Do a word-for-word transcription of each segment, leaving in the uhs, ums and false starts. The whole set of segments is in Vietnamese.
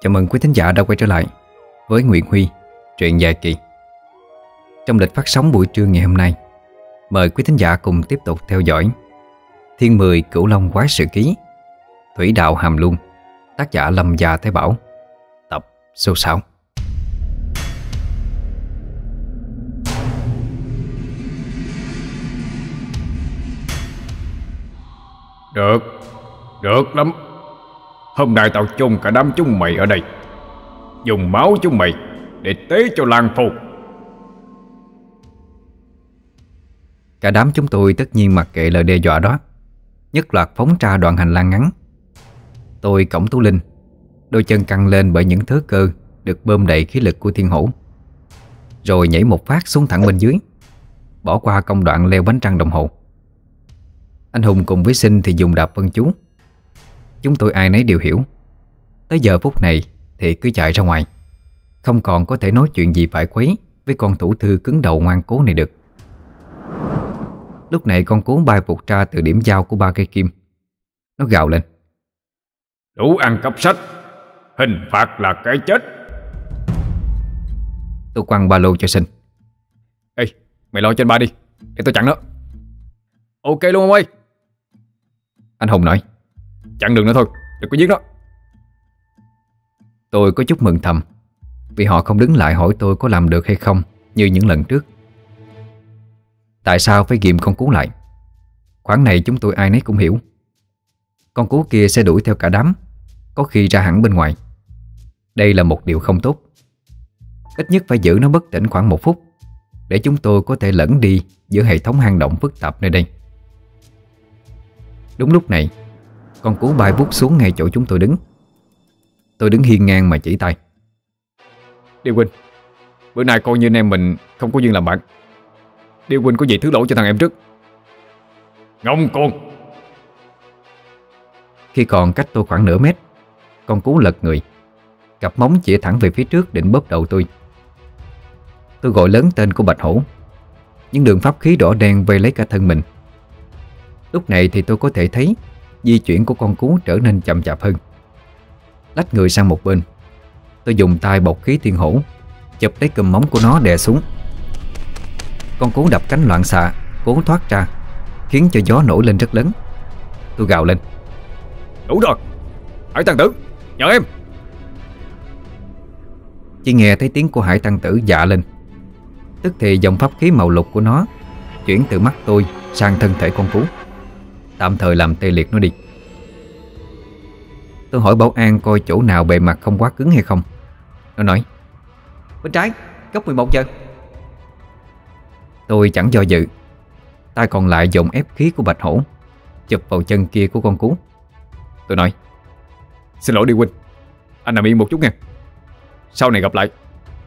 Chào mừng quý thính giả đã quay trở lại với Nguyễn Huy, truyện dài kỳ. Trong lịch phát sóng buổi trưa ngày hôm nay, mời quý thính giả cùng tiếp tục theo dõi Thiên Mười Cửu Long Quái Sự Ký Thủy Đạo Hàm Luông, tác giả Lâm Gia Thái Bảo, tập số sáu. Được, được lắm. Hôm nay tao chôn cả đám chúng mày ở đây, dùng máu chúng mày để tế cho làng phù. Cả đám chúng tôi tất nhiên mặc kệ lời đe dọa đó, nhất loạt phóng ra đoạn hành lang ngắn. Tôi cõng Tú Linh, đôi chân căng lên bởi những thớ cơ được bơm đầy khí lực của thiên hổ, rồi nhảy một phát xuống thẳng bên dưới, bỏ qua công đoạn leo bánh trăng đồng hồ. Anh Hùng cùng với Sinh thì dùng đạp vân chú. Chúng tôi ai nấy đều hiểu, tới giờ phút này thì cứ chạy ra ngoài, không còn có thể nói chuyện gì phải quấy với con thủ thư cứng đầu ngoan cố này được. Lúc này con cuốn bay vụt ra từ điểm giao của ba cây kim. Nó gào lên: "Đủ ăn cắp sách, hình phạt là cái chết." Tôi quăng ba lô cho Sinh: "Ê, mày lo trên ba đi, để tôi chặn nó." "Ok luôn ông ơi." Anh Hùng nói: "Chặn đường nữa thôi, đừng có giết nó." Tôi có chút mừng thầm vì họ không đứng lại hỏi tôi có làm được hay không như những lần trước. Tại sao phải ghìm con cú lại? Khoảng này chúng tôi ai nấy cũng hiểu, con cú kia sẽ đuổi theo cả đám, có khi ra hẳn bên ngoài. Đây là một điều không tốt. Ít nhất phải giữ nó bất tỉnh khoảng một phút để chúng tôi có thể lẫn đi giữa hệ thống hang động phức tạp nơi đây. Đúng lúc này, con cú bay vút xuống ngay chỗ chúng tôi đứng. Tôi đứng hiên ngang mà chỉ tay: "Điêu Quỳnh, bữa nay coi như anh em mình không có duyên làm bạn. Điêu Quỳnh có gì thứ lỗi cho thằng em trước." "Ngông con!" Khi còn cách tôi khoảng nửa mét, con cú lật người, cặp móng chĩa thẳng về phía trước định bóp đầu tôi. Tôi gọi lớn tên của Bạch Hổ, những đường pháp khí đỏ đen vây lấy cả thân mình. Lúc này thì tôi có thể thấy di chuyển của con cú trở nên chậm chạp hơn. Lách người sang một bên, tôi dùng tay bọc khí thiên hổ, chụp lấy cùm móng của nó đè xuống. Con cú đập cánh loạn xạ, cố thoát ra, khiến cho gió nổi lên rất lớn. Tôi gào lên: "Đủ rồi, Hải Tăng Tử, nhờ em." Chỉ nghe thấy tiếng của Hải Tăng Tử dạ lên, tức thì dòng pháp khí màu lục của nó chuyển từ mắt tôi sang thân thể con cú, tạm thời làm tê liệt nó đi. Tôi hỏi Bảo An coi chỗ nào bề mặt không quá cứng hay không. Nó nói: "Bên trái, góc mười một giờ Tôi chẳng do dự, tay còn lại dùng ép khí của Bạch Hổ chụp vào chân kia của con cú. Tôi nói: "Xin lỗi Điêu Quỳnh, anh nằm yên một chút nha. Sau này gặp lại,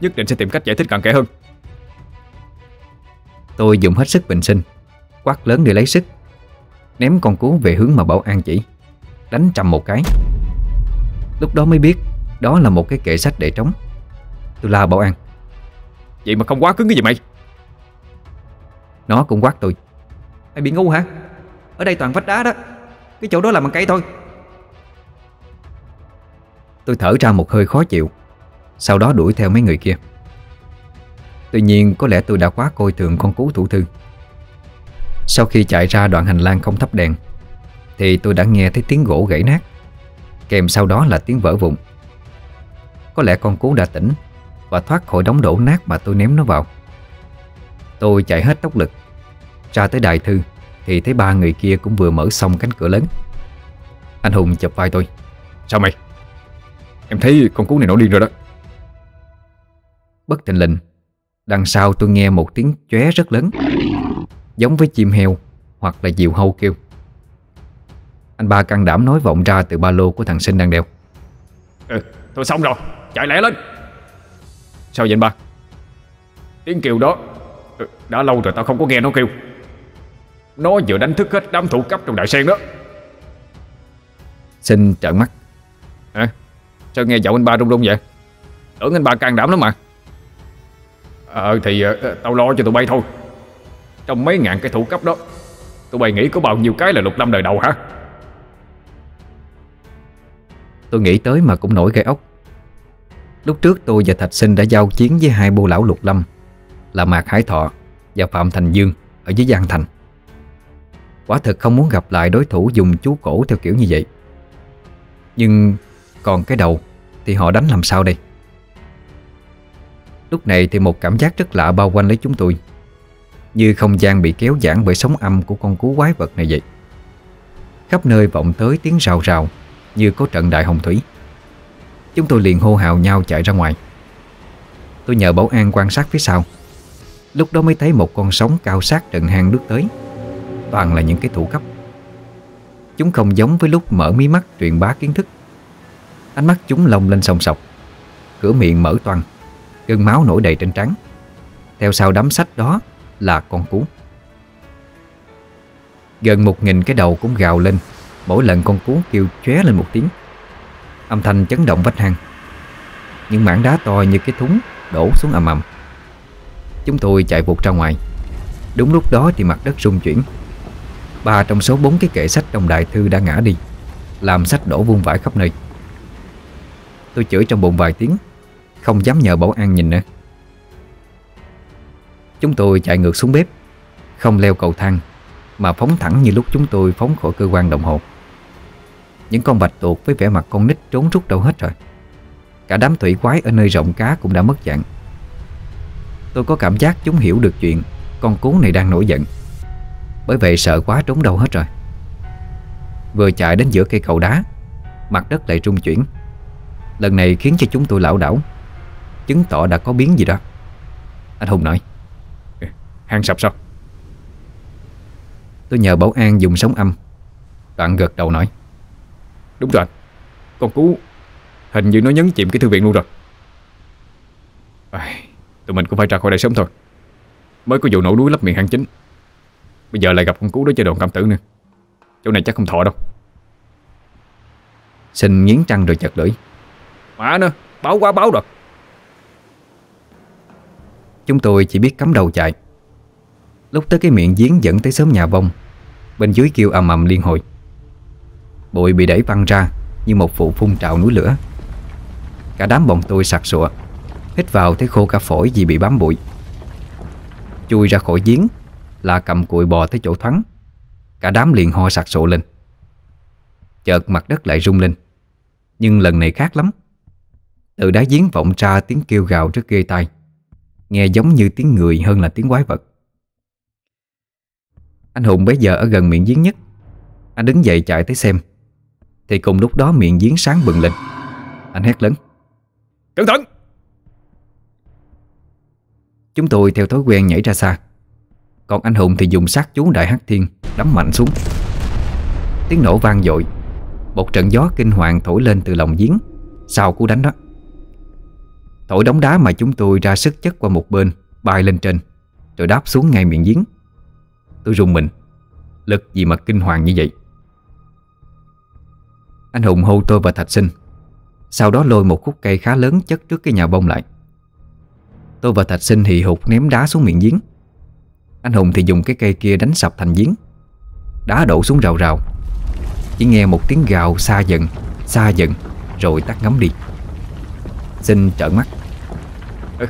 nhất định sẽ tìm cách giải thích cặn kẽ hơn." Tôi dùng hết sức bình sinh, quát lớn để lấy sức, ném con cú về hướng mà Bảo An chỉ, đánh trầm một cái. Lúc đó mới biết đó là một cái kệ sách để trống. Tôi la Bảo An: "Vậy mà không quá cứng cái gì mày?" Nó cũng quát tôi: "Mày bị ngu hả? Ở đây toàn vách đá đó, cái chỗ đó làm bằng cây thôi." Tôi thở ra một hơi khó chịu, sau đó đuổi theo mấy người kia. Tuy nhiên có lẽ tôi đã quá coi thường con cú thủ thư. Sau khi chạy ra đoạn hành lang không thắp đèn thì tôi đã nghe thấy tiếng gỗ gãy nát, kèm sau đó là tiếng vỡ vụn. Có lẽ con cú đã tỉnh và thoát khỏi đống đổ nát mà tôi ném nó vào. Tôi chạy hết tốc lực ra tới đại thư thì thấy ba người kia cũng vừa mở xong cánh cửa lớn. Anh Hùng chụp vai tôi: "Sao mày? Em thấy con cú này nổi điên rồi đó." Bất thình lình, đằng sau tôi nghe một tiếng chóe rất lớn, giống với chim heo hoặc là diều hâu kêu. Anh ba can đảm nói vọng ra từ ba lô của thằng Sinh đang đeo: "Ừ, thôi xong rồi, chạy lẹ lên." "Sao vậy anh ba? Tiếng kêu đó đã lâu rồi tao không có nghe nó kêu. Nó vừa đánh thức hết đám thủ cấp trong đại sen đó." Sinh trợn mắt: "Hả? À, sao nghe giọng anh ba run run vậy? Tưởng anh ba can đảm lắm mà." Ờ à, thì à, tao lo cho tụi bay thôi. Trong mấy ngàn cái thủ cấp đó, tụi bay nghĩ có bao nhiêu cái là Lục Lâm đời đầu hả?" Tôi nghĩ tới mà cũng nổi gai ốc. Lúc trước tôi và Thạch Sinh đã giao chiến với hai bô lão Lục Lâm là Mạc Hải Thọ và Phạm Thành Dương ở dưới Giang Thành. Quả thực không muốn gặp lại đối thủ dùng chú cổ theo kiểu như vậy. Nhưng còn cái đầu thì họ đánh làm sao đây? Lúc này thì một cảm giác rất lạ bao quanh lấy chúng tôi, như không gian bị kéo giãn bởi sóng âm của con cú quái vật này vậy. Khắp nơi vọng tới tiếng rào rào như có trận đại hồng thủy. Chúng tôi liền hô hào nhau chạy ra ngoài. Tôi nhờ Bảo An quan sát phía sau. Lúc đó mới thấy một con sóng cao sát trận hang nước tới. Toàn là những cái thủ cấp. Chúng không giống với lúc mở mí mắt truyền bá kiến thức. Ánh mắt chúng lông lên sòng sọc, cửa miệng mở toang, gân máu nổi đầy trên trán. Theo sau đám sách đó là con cú. Gần một nghìn cái đầu cũng gào lên mỗi lần con cú kêu chóe lên một tiếng. Âm thanh chấn động vách hang. Những mảng đá to như cái thúng đổ xuống ầm ầm. Chúng tôi chạy vụt ra ngoài. Đúng lúc đó thì mặt đất rung chuyển. Ba trong số bốn cái kệ sách trong đại thư đã ngã đi, làm sách đổ vung vãi khắp nơi. Tôi chửi trong bụng vài tiếng, không dám nhờ Bảo An nhìn nữa. Chúng tôi chạy ngược xuống bếp, không leo cầu thang mà phóng thẳng như lúc chúng tôi phóng khỏi cơ quan đồng hồ. Những con bạch tuộc với vẻ mặt con nít trốn rút đâu hết rồi. Cả đám thủy quái ở nơi rộng cá cũng đã mất dạng. Tôi có cảm giác chúng hiểu được chuyện con cú này đang nổi giận, bởi vậy sợ quá trốn đâu hết rồi. Vừa chạy đến giữa cây cầu đá, mặt đất lại rung chuyển. Lần này khiến cho chúng tôi lảo đảo, chứng tỏ đã có biến gì đó. Anh Hùng nói: "Hang sập sao?" Tôi nhờ Bảo An dùng sóng âm. Đoạn gật đầu nói: "Đúng rồi, con cú hình như nó nhấn chìm cái thư viện luôn rồi. À, tụi mình cũng phải ra khỏi đây sớm thôi. Mới có vụ nổ núi lấp miệng hang chính, bây giờ lại gặp con cú đó chơi đồn cảm tử nữa. Chỗ này chắc không thọ đâu." Xin nghiến răng rồi chật lưỡi: "Mã nữa, báo quá báo rồi." Chúng tôi chỉ biết cắm đầu chạy. Lúc tới cái miệng giếng dẫn tới xóm nhà Vong, bên dưới kêu ầm ầm liên hồi. Bụi bị đẩy văng ra như một vụ phun trào núi lửa. Cả đám bọn tôi sặc sụa, hít vào thấy khô cả phổi vì bị bám bụi. Chui ra khỏi giếng là cầm cụi bò tới chỗ thoáng. Cả đám liền ho sặc sụa lên. Chợt mặt đất lại rung lên, nhưng lần này khác lắm. Từ đá giếng vọng ra tiếng kêu gào rất ghê tai, nghe giống như tiếng người hơn là tiếng quái vật. Anh Hùng bấy giờ ở gần miệng giếng nhất. Anh đứng dậy chạy tới xem thì cùng lúc đó miệng giếng sáng bừng lên. Anh hét lớn: "Cẩn thận!" Chúng tôi theo thói quen nhảy ra xa, còn anh Hùng thì dùng sát chú Đại Hắc Thiên đấm mạnh xuống. Tiếng nổ vang dội, một trận gió kinh hoàng thổi lên từ lòng giếng sau cú đánh đó. Thổi đống đá mà chúng tôi ra sức chất qua một bên bay lên trên, rồi đáp xuống ngay miệng giếng. Tôi rùng mình, lực gì mà kinh hoàng như vậy. Anh Hùng hô tôi và Thạch Sinh, sau đó lôi một khúc cây khá lớn chất trước cái nhà Bông lại. Tôi và Thạch Sinh hì hục ném đá xuống miệng giếng. Anh Hùng thì dùng cái cây kia đánh sập thành giếng. Đá đổ xuống rào rào. Chỉ nghe một tiếng gào xa dần, xa dần rồi tắt ngấm đi. Sinh trợn mắt: "Ừ,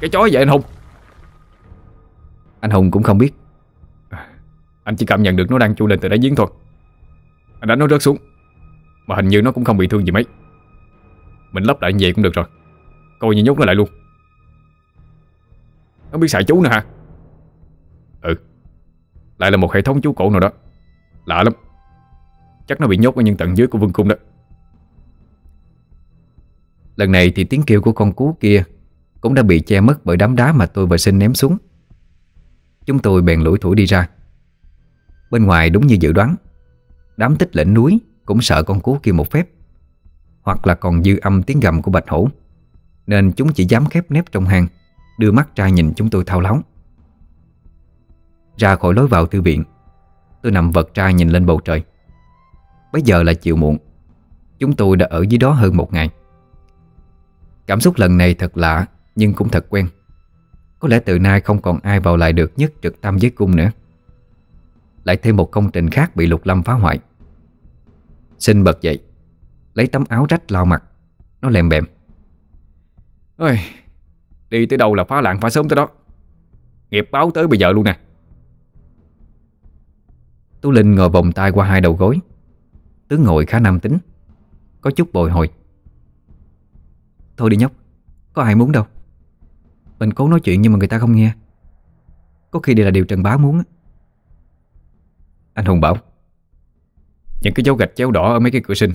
cái chó vậy anh Hùng?" Anh Hùng cũng không biết. "Anh chỉ cảm nhận được nó đang chui lên từ đáy giếng thôi. Anh đánh nó rớt xuống, mà hình như nó cũng không bị thương gì mấy. Mình lấp lại như vậy cũng được rồi, coi như nhốt nó lại luôn." "Nó biết xài chú nữa hả?" "Ừ, lại là một hệ thống chú cổ nào đó. Lạ lắm. Chắc nó bị nhốt ở những tầng dưới của vương cung đó." Lần này thì tiếng kêu của con cú kia cũng đã bị che mất bởi đám đá mà tôi và Sinh ném xuống. Chúng tôi bèn lủi thủi đi ra. Bên ngoài đúng như dự đoán, đám tích lệnh núi cũng sợ con cú kia một phép, hoặc là còn dư âm tiếng gầm của bạch hổ, nên chúng chỉ dám khép nép trong hang, đưa mắt ra nhìn chúng tôi thao láo. Ra khỏi lối vào thư viện, tôi nằm vật ra nhìn lên bầu trời. Bây giờ là chiều muộn. Chúng tôi đã ở dưới đó hơn một ngày. Cảm xúc lần này thật lạ, nhưng cũng thật quen. Có lẽ từ nay không còn ai vào lại được nhất trực tam giới cung nữa. Lại thêm một công trình khác bị Lục Lâm phá hoại. Xin bật dậy, lấy tấm áo rách lau mặt. Nó lèm bèm: Ôi, đi tới đâu là phá làng phá sớm tới đó. Nghiệp báo tới bây giờ luôn nè. Tú Linh ngồi vòng tay qua hai đầu gối. Tướng ngồi khá nam tính, có chút bồi hồi. Thôi đi nhóc, có ai muốn đâu. Mình cố nói chuyện nhưng mà người ta không nghe. Có khi đây là điều Trần Bá muốn. Anh Hùng bảo, những cái dấu gạch chéo đỏ ở mấy cái cửa sinh,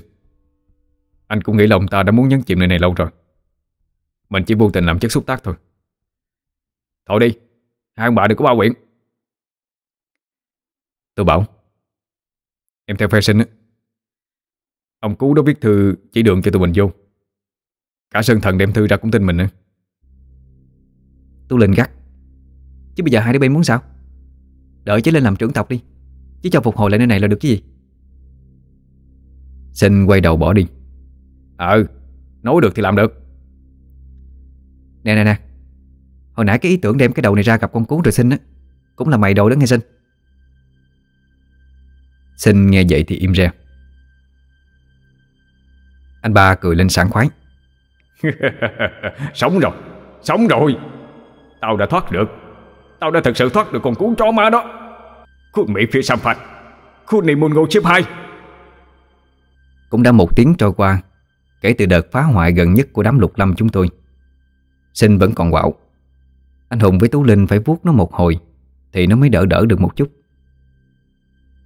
anh cũng nghĩ là ông ta đã muốn nhấn chìm nơi này lâu rồi. Mình chỉ vô tình làm chất xúc tác thôi. Thôi đi, hai ông bà đừng có bao quyện. Tôi bảo, em theo phe sinh á. Ông Cú đã viết thư chỉ đường cho tụi mình vô. Cả Sơn Thần đem thư ra cũng tin mình nữa. Tôi lên gắt, chứ bây giờ hai đứa bay muốn sao? Đợi chứ lên làm trưởng tộc đi, chứ cho phục hồi lại nơi này là được chứ gì. Sinh quay đầu bỏ đi. Ừ, nói được thì làm được. Nè nè nè, hồi nãy cái ý tưởng đem cái đầu này ra gặp con Cú rồi Sinh á, cũng là mày đồ đó nghe Sinh. Sinh nghe vậy thì im re. Anh ba cười lên sảng khoái. Sống rồi, sống rồi. Tao đã thoát được. Tao đã thật sự thoát được con Cú chó má đó. Khu Mỹ phía Sam Phạt, khu này môn ngô xếp hai. Cũng đã một tiếng trôi qua kể từ đợt phá hoại gần nhất của đám Lục Lâm chúng tôi. Sinh vẫn còn quạo. Anh Hùng với Tú Linh phải vuốt nó một hồi thì nó mới đỡ đỡ được một chút.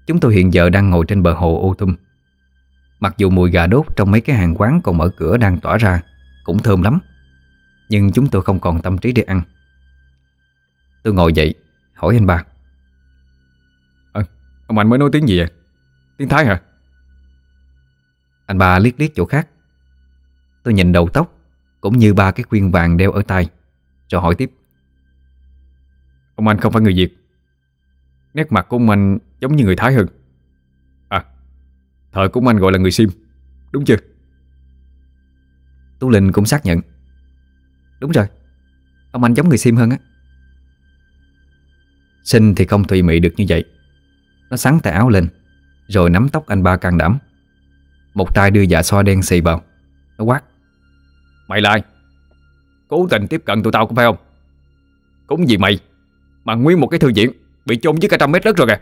Chúng tôi hiện giờ đang ngồi trên bờ hồ Ô Thâm. Mặc dù mùi gà đốt trong mấy cái hàng quán còn mở cửa đang tỏa ra cũng thơm lắm, nhưng chúng tôi không còn tâm trí để ăn. Tôi ngồi dậy hỏi anh ba. À, ông anh mới nói tiếng gì vậy? Tiếng Thái hả? Anh ba liếc liếc chỗ khác. Tôi nhìn đầu tóc cũng như ba cái khuyên vàng đeo ở tay, rồi hỏi tiếp. Ông anh không phải người Việt. Nét mặt của ông anh giống như người Thái hơn. À, thời của ông anh gọi là người Sim, đúng chưa? Tú Linh cũng xác nhận. Đúng rồi, ông anh giống người Sim hơn á. Sinh thì không tùy mị được như vậy. Nó xắn tay áo lên, rồi nắm tóc anh ba can đảm. Một tay đưa dạ xoa đen xì vào. Nó quát. Mày là ai? Cố tình tiếp cận tụi tao cũng phải không? Cũng vì mày mà nguyên một cái thư viện bị chôn dưới cả trăm mét đất rồi kìa.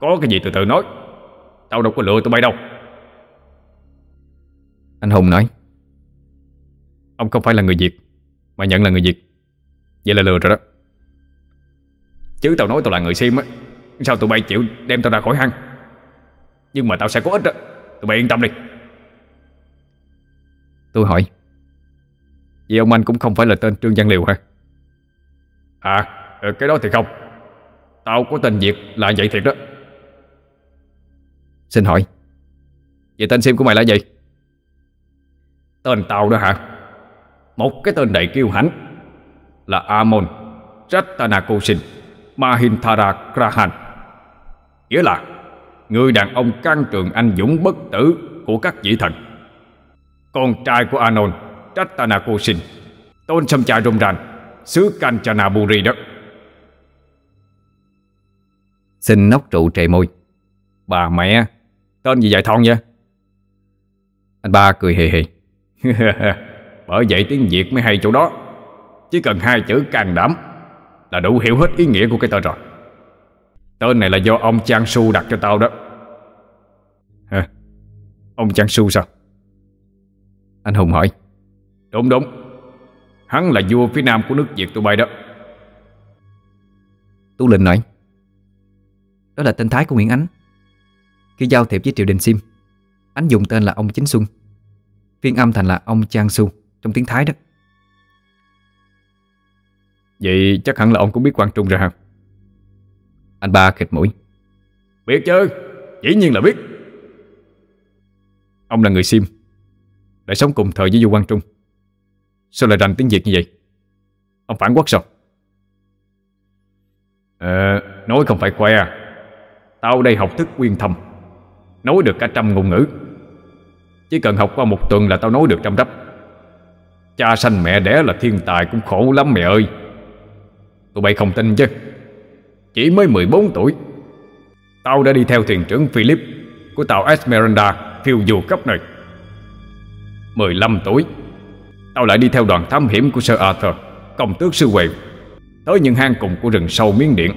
Có cái gì từ từ nói. Tao đâu có lựa tụi bay đâu. Anh Hùng nói. Ông không phải là người Việt mà nhận là người Việt, vậy là lừa rồi đó. Chứ tao nói tao là người Sim á, sao tụi bay chịu đem tao ra khỏi hang. Nhưng mà tao sẽ có ích đó, tụi bay yên tâm đi. Tôi hỏi. Vậy ông anh cũng không phải là tên Trương Văn Liễu hả? À, cái đó thì không. Tao có tên Việt là vậy thiệt đó. Xin hỏi, vậy tên Sim của mày là gì? Tên tao đó hả? Một cái tên đầy kiêu hãnh là Amon Chattana Koshin Mahintara Krahan. Nghĩa là người đàn ông can trường anh dũng bất tử của các vị thần. Con trai của Amon Chattana Koshin, tôn Sâm Chai Romran, xứ Kanchanaburi đó. Xin nóc trụ trề môi. Bà mẹ, tên gì dài thon vậy? Anh ba cười hề hề. Bởi vậy tiếng Việt mới hay chỗ đó. Chỉ cần hai chữ can đảm là đủ hiểu hết ý nghĩa của cái tên rồi. Tên này là do ông Trang Su đặt cho tao đó. Hả? Ông Trang Su sao? Anh Hùng hỏi. Đúng đúng, hắn là vua phía nam của nước Việt tụi bay đó. Tú Linh nói. Đó là tên Thái của Nguyễn Ánh. Khi giao thiệp với triều đình Sim, Ánh dùng tên là ông Chính Xuân, phiên âm thành là ông Trang Su trong tiếng Thái đó. Vậy chắc hẳn là ông cũng biết Quang Trung rồi hả? Anh ba khịt mũi. Biết chứ, dĩ nhiên là biết. Ông là người Sim, lại sống cùng thời với vua Quang Trung, sao lại rành tiếng Việt như vậy? Ông phản quốc sao? Ờ, nói không phải khoe à. Tao đây học thức uyên thâm, nói được cả trăm ngôn ngữ. Chỉ cần học qua một tuần là tao nói được trăm đắp. Cha sanh mẹ đẻ là thiên tài cũng khổ lắm mẹ ơi. Tụi bay không tin chứ, chỉ mới mười bốn tuổi, tao đã đi theo thuyền trưởng Philip của tàu Esmeralda phiêu du khắp nơi. mười lăm tuổi, tao lại đi theo đoàn thám hiểm của Sir Arthur, công tước xứ Huệ, tới những hang cùng của rừng sâu Miến Điện.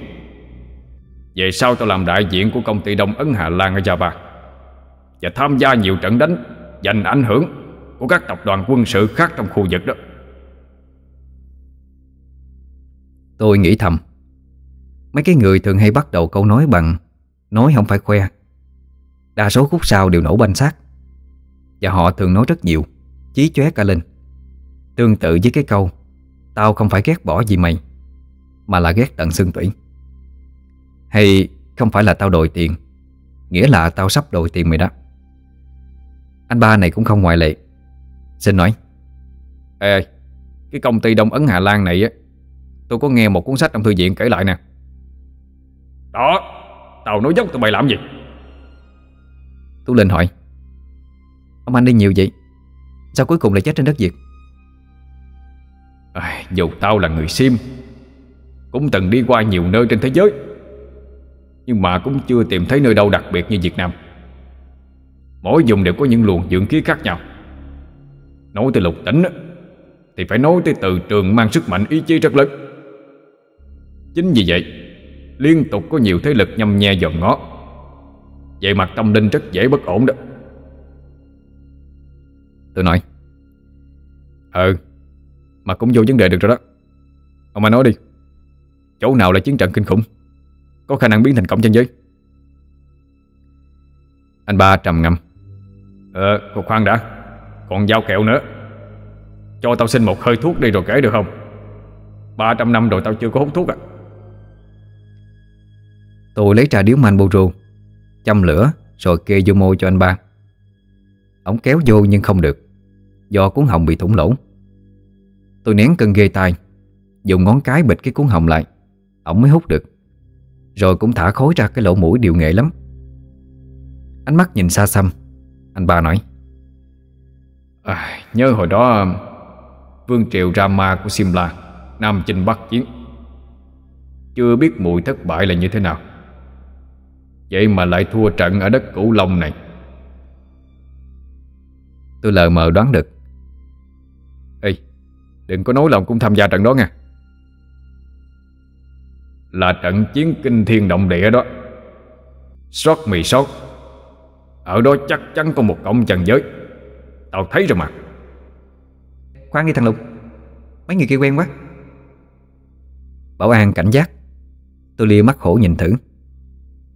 Về sau tao làm đại diện của công ty Đông Ấn Hà Lan ở Java và tham gia nhiều trận đánh giành ảnh hưởng của các tập đoàn quân sự khác trong khu vực đó. Tôi nghĩ thầm, mấy cái người thường hay bắt đầu câu nói bằng nói không phải khoe, đa số khúc sau đều nổ banh xác, và họ thường nói rất nhiều, chí chóe cả lên, tương tự với cái câu tao không phải ghét bỏ gì mày, mà là ghét tận xương tủy. Hay không phải là tao đòi tiền, nghĩa là tao sắp đòi tiền mày đó. Anh ba này cũng không ngoại lệ. Xin nói, ê, cái công ty Đông Ấn Hà Lan này á, tôi có nghe một cuốn sách trong thư viện kể lại nè. Đó, tao nói dốc tụi mày làm gì? Tôi lên hỏi, ông anh đi nhiều vậy, sao cuối cùng lại chết trên đất Việt? À, dù tao là người Sim, cũng từng đi qua nhiều nơi trên thế giới, nhưng mà cũng chưa tìm thấy nơi đâu đặc biệt như Việt Nam. Mỗi vùng đều có những luồng dưỡng khí khác nhau. Nói tới Lục Tỉnh thì phải nói tới từ trường mang sức mạnh ý chí rất lớn. Chính vì vậy liên tục có nhiều thế lực nhâm nhe dòm ngó, về mặt tâm linh rất dễ bất ổn đó. Tôi nói, ừ, mà cũng vô vấn đề được rồi đó. Ông mà nói đi, chỗ nào là chiến trận kinh khủng, có khả năng biến thành cổng chân giới? Anh ba trầm ngâm. Ờ, khoan đã, còn dao kẹo nữa, cho tao xin một hơi thuốc đi rồi kể được không? Ba trăm năm rồi tao chưa có hút thuốc à. Tôi lấy trà điếu Manboro, châm lửa rồi kê vô môi cho anh ba. Ông kéo vô nhưng không được, do cuốn họng bị thủng lỗ. Tôi nén cơn ghê tai, dùng ngón cái bịt cái cuốn họng lại, ông mới hút được. Rồi cũng thả khói ra cái lỗ mũi điệu nghệ lắm. Ánh mắt nhìn xa xăm, anh ba nói, à, nhớ hồi đó vương triều Rama của Simla, Nam Chinh Bắc Chiến, chưa biết mùi thất bại là như thế nào, vậy mà lại thua trận ở đất Cửu Long này. Tôi lờ mờ đoán được. Ê, đừng có nói lòng cũng tham gia trận đó nha. Là trận chiến kinh thiên động địa đó. Sót mì sót, ở đó chắc chắn có một cổng trần giới, tao thấy rồi mà. Khoan đi thằng Lục, mấy người kia quen quá. Bảo An cảnh giác. Tôi lia mắt khổ nhìn thử.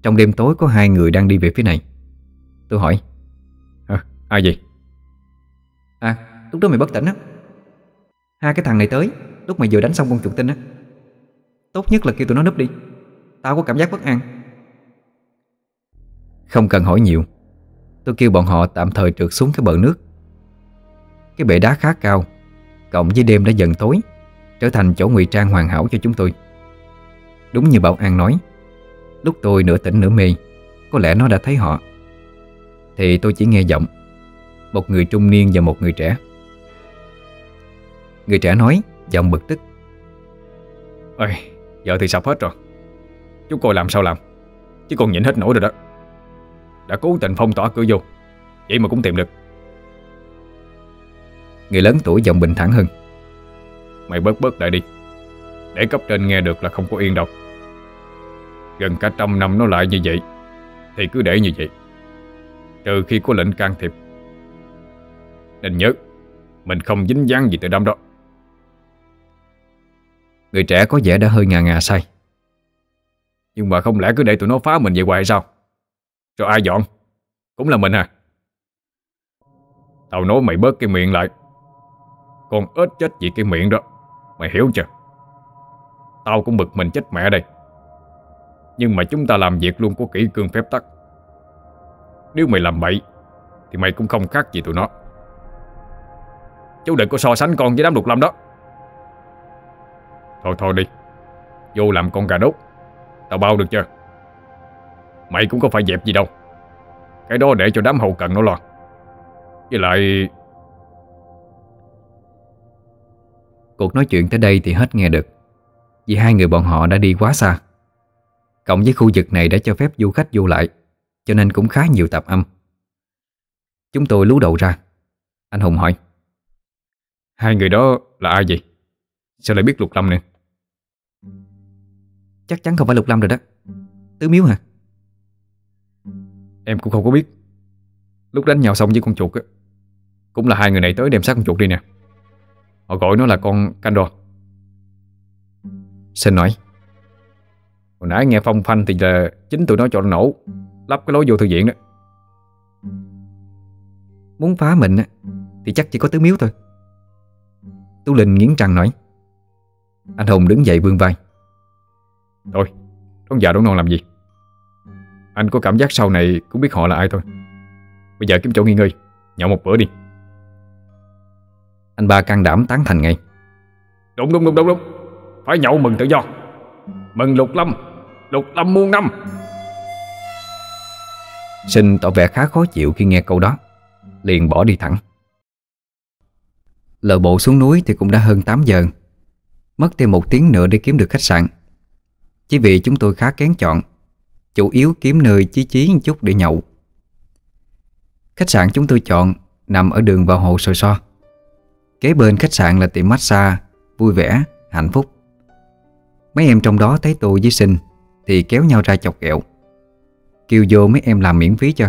Trong đêm tối có hai người đang đi về phía này. Tôi hỏi, à, ai vậy? À, lúc đó mày bất tỉnh á, hai cái thằng này tới lúc mày vừa đánh xong con chuột tinh á. Tốt nhất là kêu tụi nó núp đi, tao có cảm giác bất an. Không cần hỏi nhiều, tôi kêu bọn họ tạm thời trượt xuống cái bờ nước. Cái bệ đá khá cao, cộng với đêm đã dần tối, trở thành chỗ ngụy trang hoàn hảo cho chúng tôi. Đúng như Bảo An nói, lúc tôi nửa tỉnh nửa mê, có lẽ nó đã thấy họ. Thì tôi chỉ nghe giọng, một người trung niên và một người trẻ. Người trẻ nói, giọng bực tức, ôi, giờ thì sập hết rồi, chúng coi làm sao làm, chứ còn nhịn hết nổi rồi đó. Đã cố tình phong tỏa cửa vô, vậy mà cũng tìm được. Người lớn tuổi giọng bình thản hơn, mày bớt bớt lại đi, để cấp trên nghe được là không có yên đâu. Gần cả trăm năm nó lại như vậy, thì cứ để như vậy, trừ khi có lệnh can thiệp. Nên nhớ, mình không dính dáng gì từ đám đó. Người trẻ có vẻ đã hơi ngà ngà say. Nhưng mà không lẽ cứ để tụi nó phá mình vậy hoài sao? Rồi ai dọn? Cũng là mình à? Tao nói mày bớt cái miệng lại, con ếch chết vì cái miệng đó, mày hiểu chưa? Tao cũng bực mình chết mẹ đây, nhưng mà chúng ta làm việc luôn có kỷ cương phép tắc. Nếu mày làm bậy thì mày cũng không khác gì tụi nó. Chú đừng có so sánh con với đám Lục Lâm đó. Thôi thôi đi, vô làm con gà đốt, tao bao được chưa? Mày cũng không phải dẹp gì đâu, cái đó để cho đám hậu cần nó lo. Với lại... Cuộc nói chuyện tới đây thì hết nghe được, vì hai người bọn họ đã đi quá xa. Cộng với khu vực này đã cho phép du khách vô lại, cho nên cũng khá nhiều tạp âm. Chúng tôi lú đầu ra. Anh Hùng hỏi, Hai người đó là ai vậy? Sao lại biết Lục Lâm nữa? Chắc chắn không phải Lục Lâm rồi đó. Tứ Miếu hả? Em cũng không có biết. Lúc đánh nhau xong với con chuột á, cũng là hai người này tới đem xác con chuột đi nè. Họ gọi nó là con Kando. Xin nói, hồi nãy nghe phong phanh thì là chính tụi nó chọn nổ, lắp cái lối vô thư viện đó. Muốn phá mình á thì chắc chỉ có Tứ Miếu thôi. Tú Linh nghiến răng nói. Anh Hùng đứng dậy vươn vai. Thôi, đón già đón non làm gì. Anh có cảm giác sau này cũng biết họ là ai thôi. Bây giờ kiếm chỗ nghỉ ngơi, nhậu một bữa đi. Anh ba can đảm tán thành ngay. Đúng đúng đúng đúng đúng. Phải nhậu mừng tự do. Mừng Lục Lâm, Lục Lâm muôn năm. Sinh tỏ vẻ khá khó chịu khi nghe câu đó, liền bỏ đi thẳng. Lờ bộ xuống núi thì cũng đã hơn tám giờ. Mất thêm một tiếng nữa để kiếm được khách sạn. Chỉ vì chúng tôi khá kén chọn, chủ yếu kiếm nơi chí chí một chút để nhậu. Khách sạn chúng tôi chọn nằm ở đường vào hồ Sồi So. Kế bên khách sạn là tiệm massage Vui Vẻ, Hạnh Phúc. Mấy em trong đó thấy tôi với Sinh thì kéo nhau ra chọc ghẹo, kêu vô mấy em làm miễn phí cho.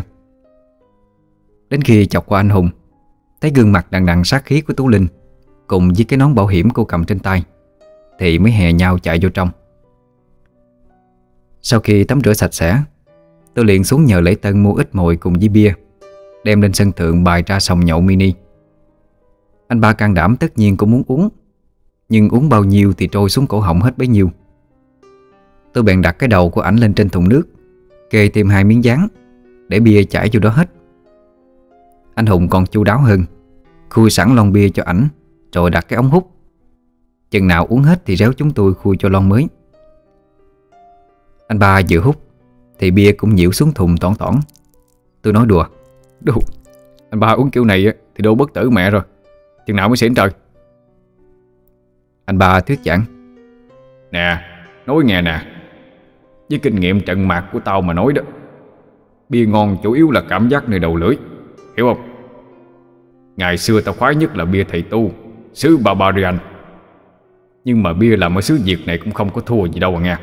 Đến khi chọc qua anh Hùng, thấy gương mặt đằng đằng sát khí của Tú Linh cùng với cái nón bảo hiểm cô cầm trên tay, thì mới hè nhau chạy vô trong. Sau khi tắm rửa sạch sẽ, tôi liền xuống nhờ lễ tân mua ít mồi cùng với bia, đem lên sân thượng bày ra sòng nhậu mini. Anh ba can đảm tất nhiên cũng muốn uống, nhưng uống bao nhiêu thì trôi xuống cổ họng hết bấy nhiêu. Tôi bèn đặt cái đầu của ảnh lên trên thùng nước, kê thêm hai miếng dán để bia chảy vô đó hết. Anh Hùng còn chu đáo hơn, khui sẵn lon bia cho ảnh rồi đặt cái ống hút. Chừng nào uống hết thì réo chúng tôi khui cho lon mới. Anh ba vừa hút thì bia cũng nhiễu xuống thùng tỏn tỏn. Tôi nói đùa. Đù, anh ba uống kiểu này thì đô bất tử mẹ rồi. Chừng nào mới xỉn trời? Anh ba thuyết giảng. Nè, nói nghe nè. Với kinh nghiệm trận mạc của tao mà nói đó, bia ngon chủ yếu là cảm giác nơi đầu lưỡi, hiểu không? Ngày xưa tao khoái nhất là bia thầy tu xứ Barbarian. Nhưng mà bia làm ở xứ Việt này cũng không có thua gì đâu à nghe.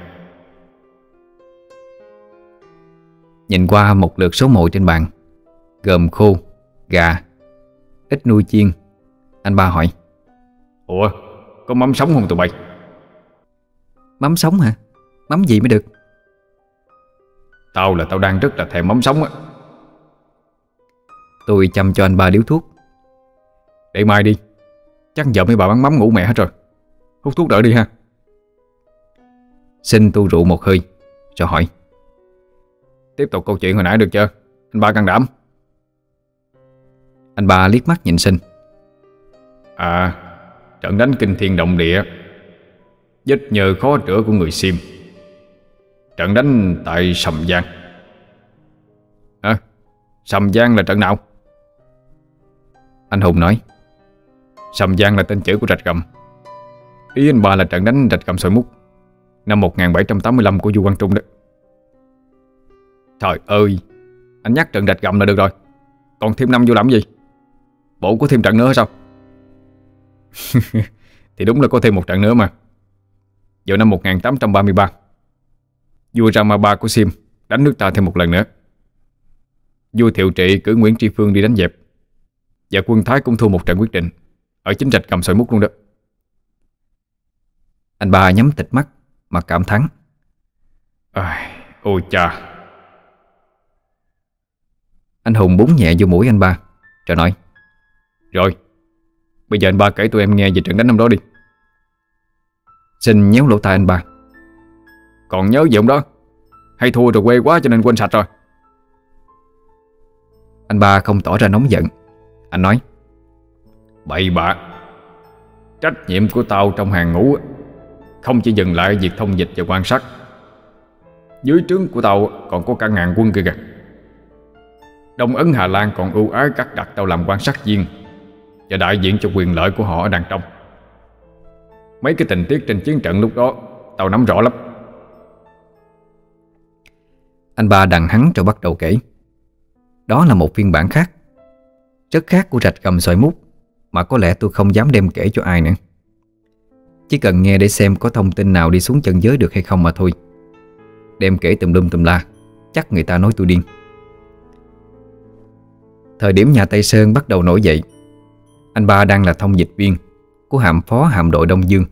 Nhìn qua một lượt số mồi trên bàn, gồm khô, gà, ít nuôi chiên, anh ba hỏi. Ủa, có mắm sống không tụi bay? Mắm sống hả? Mắm gì mới được? Tao là tao đang rất là thèm mắm sống á. Tôi chăm cho anh ba điếu thuốc. Để mai đi, chắc giờ mấy bà bán mắm ngủ mẹ hết rồi. Hút thuốc đợi đi ha. Xin tu rượu một hơi rồi hỏi. Tiếp tục câu chuyện hồi nãy được chưa? Anh ba can đảm. Anh ba liếc mắt nhìn Sinh. À, trận đánh kinh thiên động địa, vết nhơ khó rửa của người Sim. Trận đánh tại Sầm Giang. Hả? Sầm Giang là trận nào? Anh Hùng nói. Sầm Giang là tên chữ của Rạch Gầm. Ý anh ba là trận đánh Rạch Gầm Xoài Mút năm một nghìn bảy trăm tám mươi lăm của vua Quang Trung đó. Trời ơi, anh nhắc trận Rạch Gầm là được rồi, còn thêm năm vô làm gì? Bộ có thêm trận nữa sao? Thì đúng là có thêm một trận nữa mà. Vào năm một nghìn tám trăm ba mươi ba, vua Ramaba của Sim đánh nước ta thêm một lần nữa. Vua Thiệu Trị cử Nguyễn Tri Phương đi đánh dẹp, và quân Thái cũng thua một trận quyết định ở chính Rạch Gầm Xoài Mút luôn đó. Anh ba nhắm tịt mắt mà cảm thán. À, ôi cha. Anh Hùng búng nhẹ vô mũi anh ba rồi nói. Rồi, bây giờ anh ba kể tụi em nghe về trận đánh năm đó đi. Xin nhéo lỗ tai anh ba. Còn nhớ gì không đó? Hay thua rồi quê quá cho nên quên sạch rồi? Anh ba không tỏ ra nóng giận. Anh nói. Bậy bạ. Trách nhiệm của tao trong hàng ngũ không chỉ dừng lại việc thông dịch và quan sát. Dưới trướng của tao còn có cả ngàn quân kia kìa. Đông Ấn Hà Lan còn ưu ái cắt đặt tao làm quan sát viên và đại diện cho quyền lợi của họ ở đằng trong. Mấy cái tình tiết trên chiến trận lúc đó tao nắm rõ lắm. Anh ba đằng hắn rồi bắt đầu kể. Đó là một phiên bản khác, rất khác của Rạch Gầm Xoài Mút mà có lẽ tôi không dám đem kể cho ai nữa. Chỉ cần nghe để xem có thông tin nào đi xuống chân giới được hay không mà thôi. Đem kể tùm lum tùm la, chắc người ta nói tôi điên. Thời điểm nhà Tây Sơn bắt đầu nổi dậy, anh ba đang là thông dịch viên của hạm phó hạm đội Đông Dương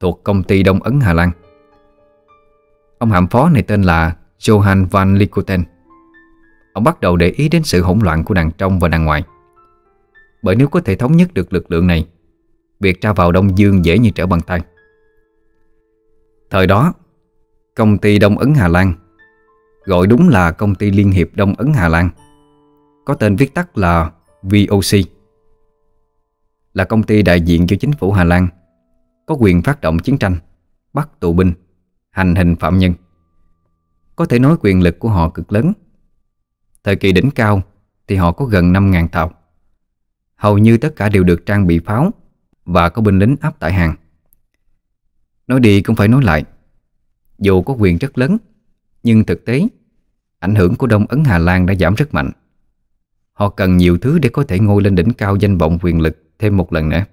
thuộc công ty Đông Ấn Hà Lan. Ông hạm phó này tên là Johan van Lincoten. Ông bắt đầu để ý đến sự hỗn loạn của đàn trong và đàn ngoài. Bởi nếu có thể thống nhất được lực lượng này, việc ra vào Đông Dương dễ như trở bàn tay. Thời đó, công ty Đông Ấn Hà Lan, gọi đúng là Công ty Liên hiệp Đông Ấn Hà Lan, có tên viết tắt là vê o xê, là công ty đại diện cho chính phủ Hà Lan, có quyền phát động chiến tranh, bắt tù binh, hành hình phạm nhân. Có thể nói quyền lực của họ cực lớn. Thời kỳ đỉnh cao thì họ có gần năm nghìn tàu. Hầu như tất cả đều được trang bị pháo và có binh lính áp tải hàng. Nói đi cũng phải nói lại, dù có quyền rất lớn, nhưng thực tế ảnh hưởng của Đông Ấn Hà Lan đã giảm rất mạnh. Họ cần nhiều thứ để có thể ngôi lên đỉnh cao danh vọng quyền lực thêm một lần nữa.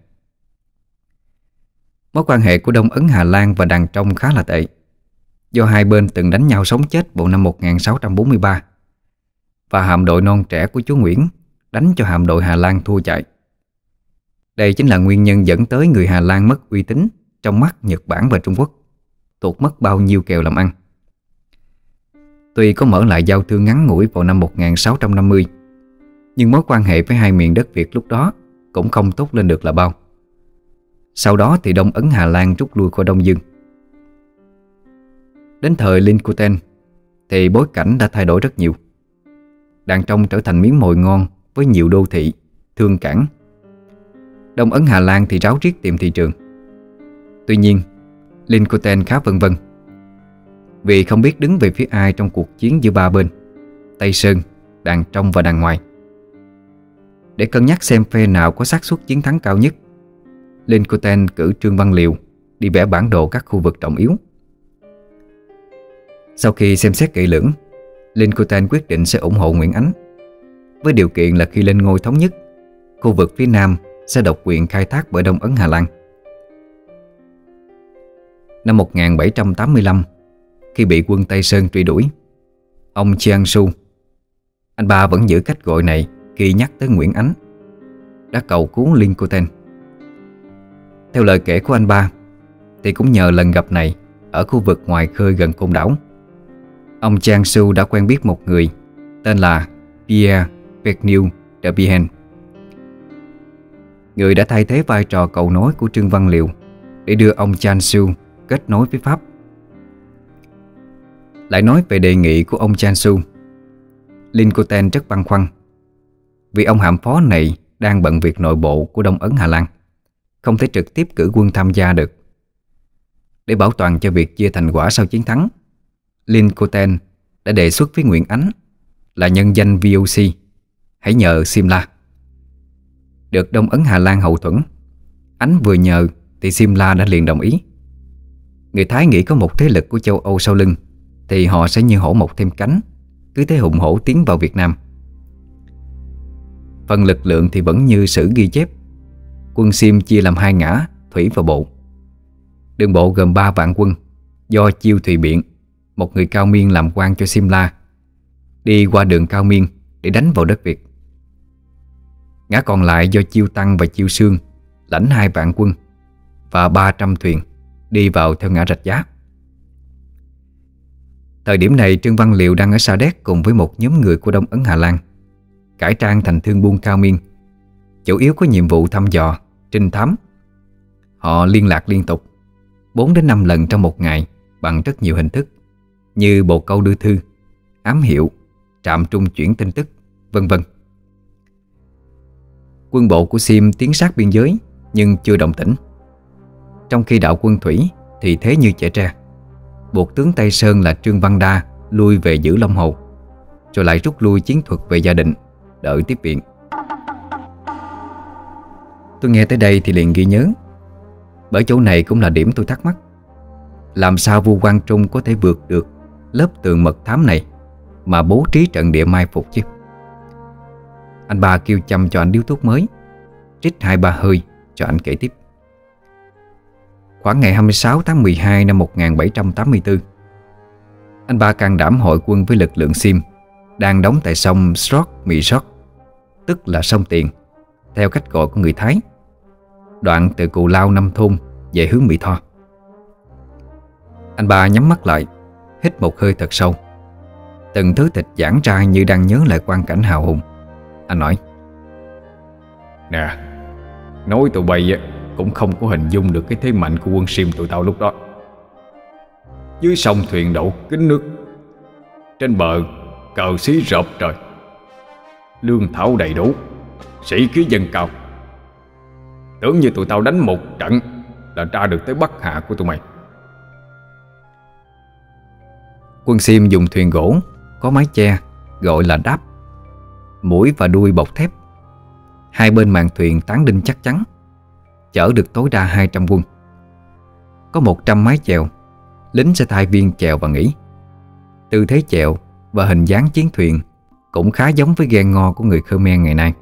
Mối quan hệ của Đông Ấn Hà Lan và đàn trong khá là tệ, do hai bên từng đánh nhau sống chết vào năm một nghìn sáu trăm bốn mươi ba, và hạm đội non trẻ của chú Nguyễn đánh cho hạm đội Hà Lan thua chạy. Đây chính là nguyên nhân dẫn tới người Hà Lan mất uy tín trong mắt Nhật Bản và Trung Quốc, tuột mất bao nhiêu kèo làm ăn. Tuy có mở lại giao thương ngắn ngủi vào năm một nghìn sáu trăm năm mươi, nhưng mối quan hệ với hai miền đất Việt lúc đó cũng không tốt lên được là bao. Sau đó thì Đông Ấn Hà Lan rút lui khỏi Đông Dương. Đến thời Lincoten thì bối cảnh đã thay đổi rất nhiều. Đàn trong trở thành miếng mồi ngon với nhiều đô thị, thương cảng. Đông Ấn Hà Lan thì ráo riết tìm thị trường. Tuy nhiên, Lincoten khá vân vân, vì không biết đứng về phía ai trong cuộc chiến giữa ba bên, Tây Sơn, đàn trong và đàn ngoài. Để cân nhắc xem phe nào có xác suất chiến thắng cao nhất, Lincoten cử Trương Văn Liễu đi vẽ bản đồ các khu vực trọng yếu. Sau khi xem xét kỹ lưỡng, Lincoten quyết định sẽ ủng hộ Nguyễn Ánh, với điều kiện là khi lên ngôi thống nhất, khu vực phía Nam sẽ độc quyền khai thác bởi Đông Ấn Hà Lan. Năm một nghìn bảy trăm tám mươi lăm, khi bị quân Tây Sơn truy đuổi, ông Trang Su, anh ba vẫn giữ cách gọi này khi nhắc tới Nguyễn Ánh, đã cầu cứu Lincoten. Theo lời kể của anh ba, thì cũng nhờ lần gặp này ở khu vực ngoài khơi gần Côn Đảo, ông Trang Su đã quen biết một người tên là Pierre Vergniaud de Bihen, người đã thay thế vai trò cầu nối của Trương Văn Liễu để đưa ông Trang Su kết nối với Pháp. Lại nói về đề nghị của ông Trang Su, Lincoten rất băn khoăn, vì ông hạm phó này đang bận việc nội bộ của Đông Ấn Hà Lan, không thể trực tiếp cử quân tham gia được. Để bảo toàn cho việc chia thành quả sau chiến thắng, Lincoten đã đề xuất với Nguyễn Ánh là nhân danh vê o xê hãy nhờ Simla. Được Đông Ấn Hà Lan hậu thuẫn, Ánh vừa nhờ thì Simla đã liền đồng ý. Người Thái nghĩ có một thế lực của châu Âu sau lưng thì họ sẽ như hổ mọc thêm cánh, cứ thế hùng hổ tiến vào Việt Nam. Phần lực lượng thì vẫn như sử ghi chép, quân Sim chia làm hai ngã, thủy và bộ. Đường bộ gồm ba vạn quân do Chiêu Thụy Biện, một người Cao Miên làm quan cho Simla, đi qua đường Cao Miên để đánh vào đất Việt. Ngã còn lại do Chiêu Tăng và Chiêu Sương lãnh hai vạn quân và ba trăm thuyền đi vào theo ngã Rạch Giá. Thời điểm này Trương Văn Liễu đang ở Sa Đéc cùng với một nhóm người của Đông Ấn Hà Lan, cải trang thành thương buôn Cao Miên, chủ yếu có nhiệm vụ thăm dò, trinh thám. Họ liên lạc liên tục bốn đến năm lần trong một ngày bằng rất nhiều hình thức như bồ câu đưa thư, ám hiệu, trạm trung chuyển tin tức, vân vân. Quân bộ của Sim tiến sát biên giới nhưng chưa động tĩnh, trong khi đạo quân thủy thì thế như trẻ tre, buộc tướng Tây Sơn là Trương Văn Đa lui về giữ Long Hồ, rồi lại rút lui chiến thuật về Gia Định đợi tiếp viện. Tôi nghe tới đây thì liền ghi nhớ, bởi chỗ này cũng là điểm tôi thắc mắc. Làm sao vua Quang Trung có thể vượt được lớp tường mật thám này mà bố trí trận địa mai phục chứ? Anh ba kêu chăm cho anh điếu thuốc mới, Trích hai ba hơi cho anh kể tiếp. Khoảng ngày hai mươi sáu tháng mười hai năm một nghìn bảy trăm tám mươi tư, anh ba can đảm hội quân với lực lượng Sim đang đóng tại sông Srot Mì Srot, tức là sông Tiền theo cách gọi của người Thái, đoạn từ Cù Lao Năm Thôn về hướng Mỹ Tho. Anh ba nhắm mắt lại, hít một hơi thật sâu. Từng thứ thịt giãn ra như đang nhớ lại quang cảnh hào hùng. Anh nói: "Nè, nói tụi bay cũng không có hình dung được cái thế mạnh của quân Sim tụi tao lúc đó. Dưới sông thuyền đậu kín nước, trên bờ cờ xí rợp trời, lương thảo đầy đủ, sĩ khí dân cao. Tưởng như tụi tao đánh một trận là ra được tới Bắc Hạ của tụi mày." Quân Sim dùng thuyền gỗ có mái che gọi là đáp, mũi và đuôi bọc thép, hai bên mạn thuyền tán đinh chắc chắn, chở được tối đa hai trăm quân. Có một trăm mái chèo, lính sẽ thay viên chèo và nghỉ. Tư thế chèo và hình dáng chiến thuyền cũng khá giống với ghe ngò của người Khmer ngày nay.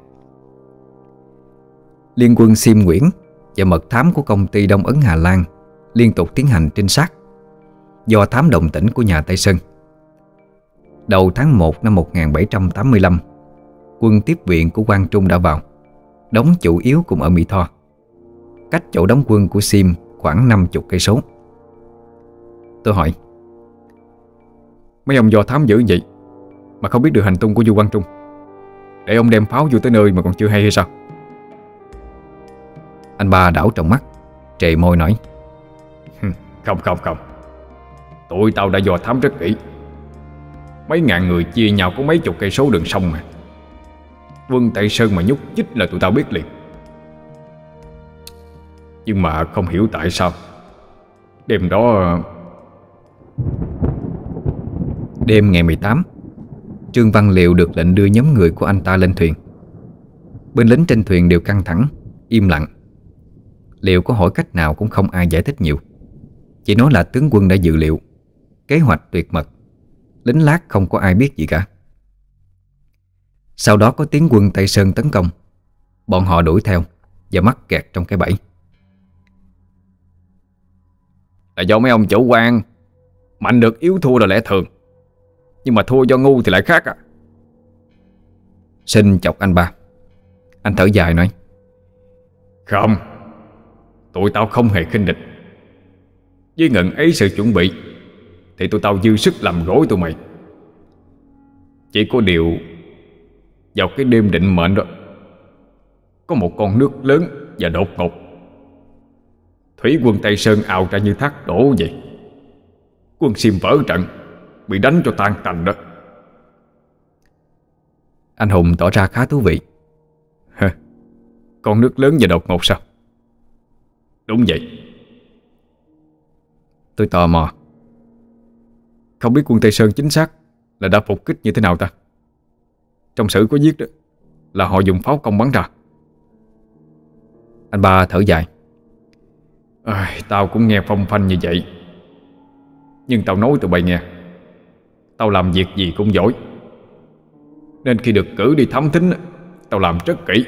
Liên quân Sim Nguyễn và mật thám của công ty Đông Ấn Hà Lan liên tục tiến hành trinh sát do thám động tĩnh của nhà Tây Sơn. Đầu tháng một năm một nghìn bảy trăm tám mươi lăm, quân tiếp viện của Quang Trung đã vào, đóng chủ yếu cũng ở Mỹ Tho, cách chỗ đóng quân của Sim khoảng năm mươi cây số. Tôi hỏi: "Mấy ông do thám dữ vậy mà không biết được hành tung của Du Quang Trung, để ông đem pháo vô tới nơi mà còn chưa hay hay sao?" Anh ba đảo trong mắt, trề môi nói: "Không không không tụi tao đã dò thám rất kỹ. Mấy ngàn người chia nhau có mấy chục cây số đường sông mà. Quân Tây Sơn mà nhúc nhích là tụi tao biết liền. Nhưng mà không hiểu tại sao đêm đó..." Đêm ngày mười tám, Trương Văn Liễu được lệnh đưa nhóm người của anh ta lên thuyền. Bên lính trên thuyền đều căng thẳng, im lặng. Liễu có hỏi cách nào cũng không ai giải thích nhiều, chỉ nói là tướng quân đã dự liệu, kế hoạch tuyệt mật, lính lát không có ai biết gì cả. Sau đó có tiếng quân Tây Sơn tấn công, bọn họ đuổi theo và mắc kẹt trong cái bẫy. "Là do mấy ông chủ quan, mạnh được yếu thua là lẽ thường, nhưng mà thua do ngu thì lại khác à." Xin chọc anh ba. Anh thở dài nói: "Không, tụi tao không hề khinh địch. Với ngần ấy sự chuẩn bị thì tụi tao dư sức làm rối tụi mày. Chỉ có điều vào cái đêm định mệnh đó, có một con nước lớn và đột ngột, thủy quân Tây Sơn ào ra như thác đổ vậy. Quân Sim vỡ trận, bị đánh cho tan tành đó." Anh Hùng tỏ ra khá thú vị. "Hả? Con nước lớn và đột ngột sao?" "Đúng vậy." Tôi tò mò: "Không biết quân Tây Sơn chính xác là đã phục kích như thế nào ta? Trong sử có viết đó, là họ dùng pháo công bắn ra." Anh ba thở dài: à, "Tao cũng nghe phong phanh như vậy. Nhưng tao nói tụi bay nghe, tao làm việc gì cũng giỏi, nên khi được cử đi thám thính, tao làm rất kỹ.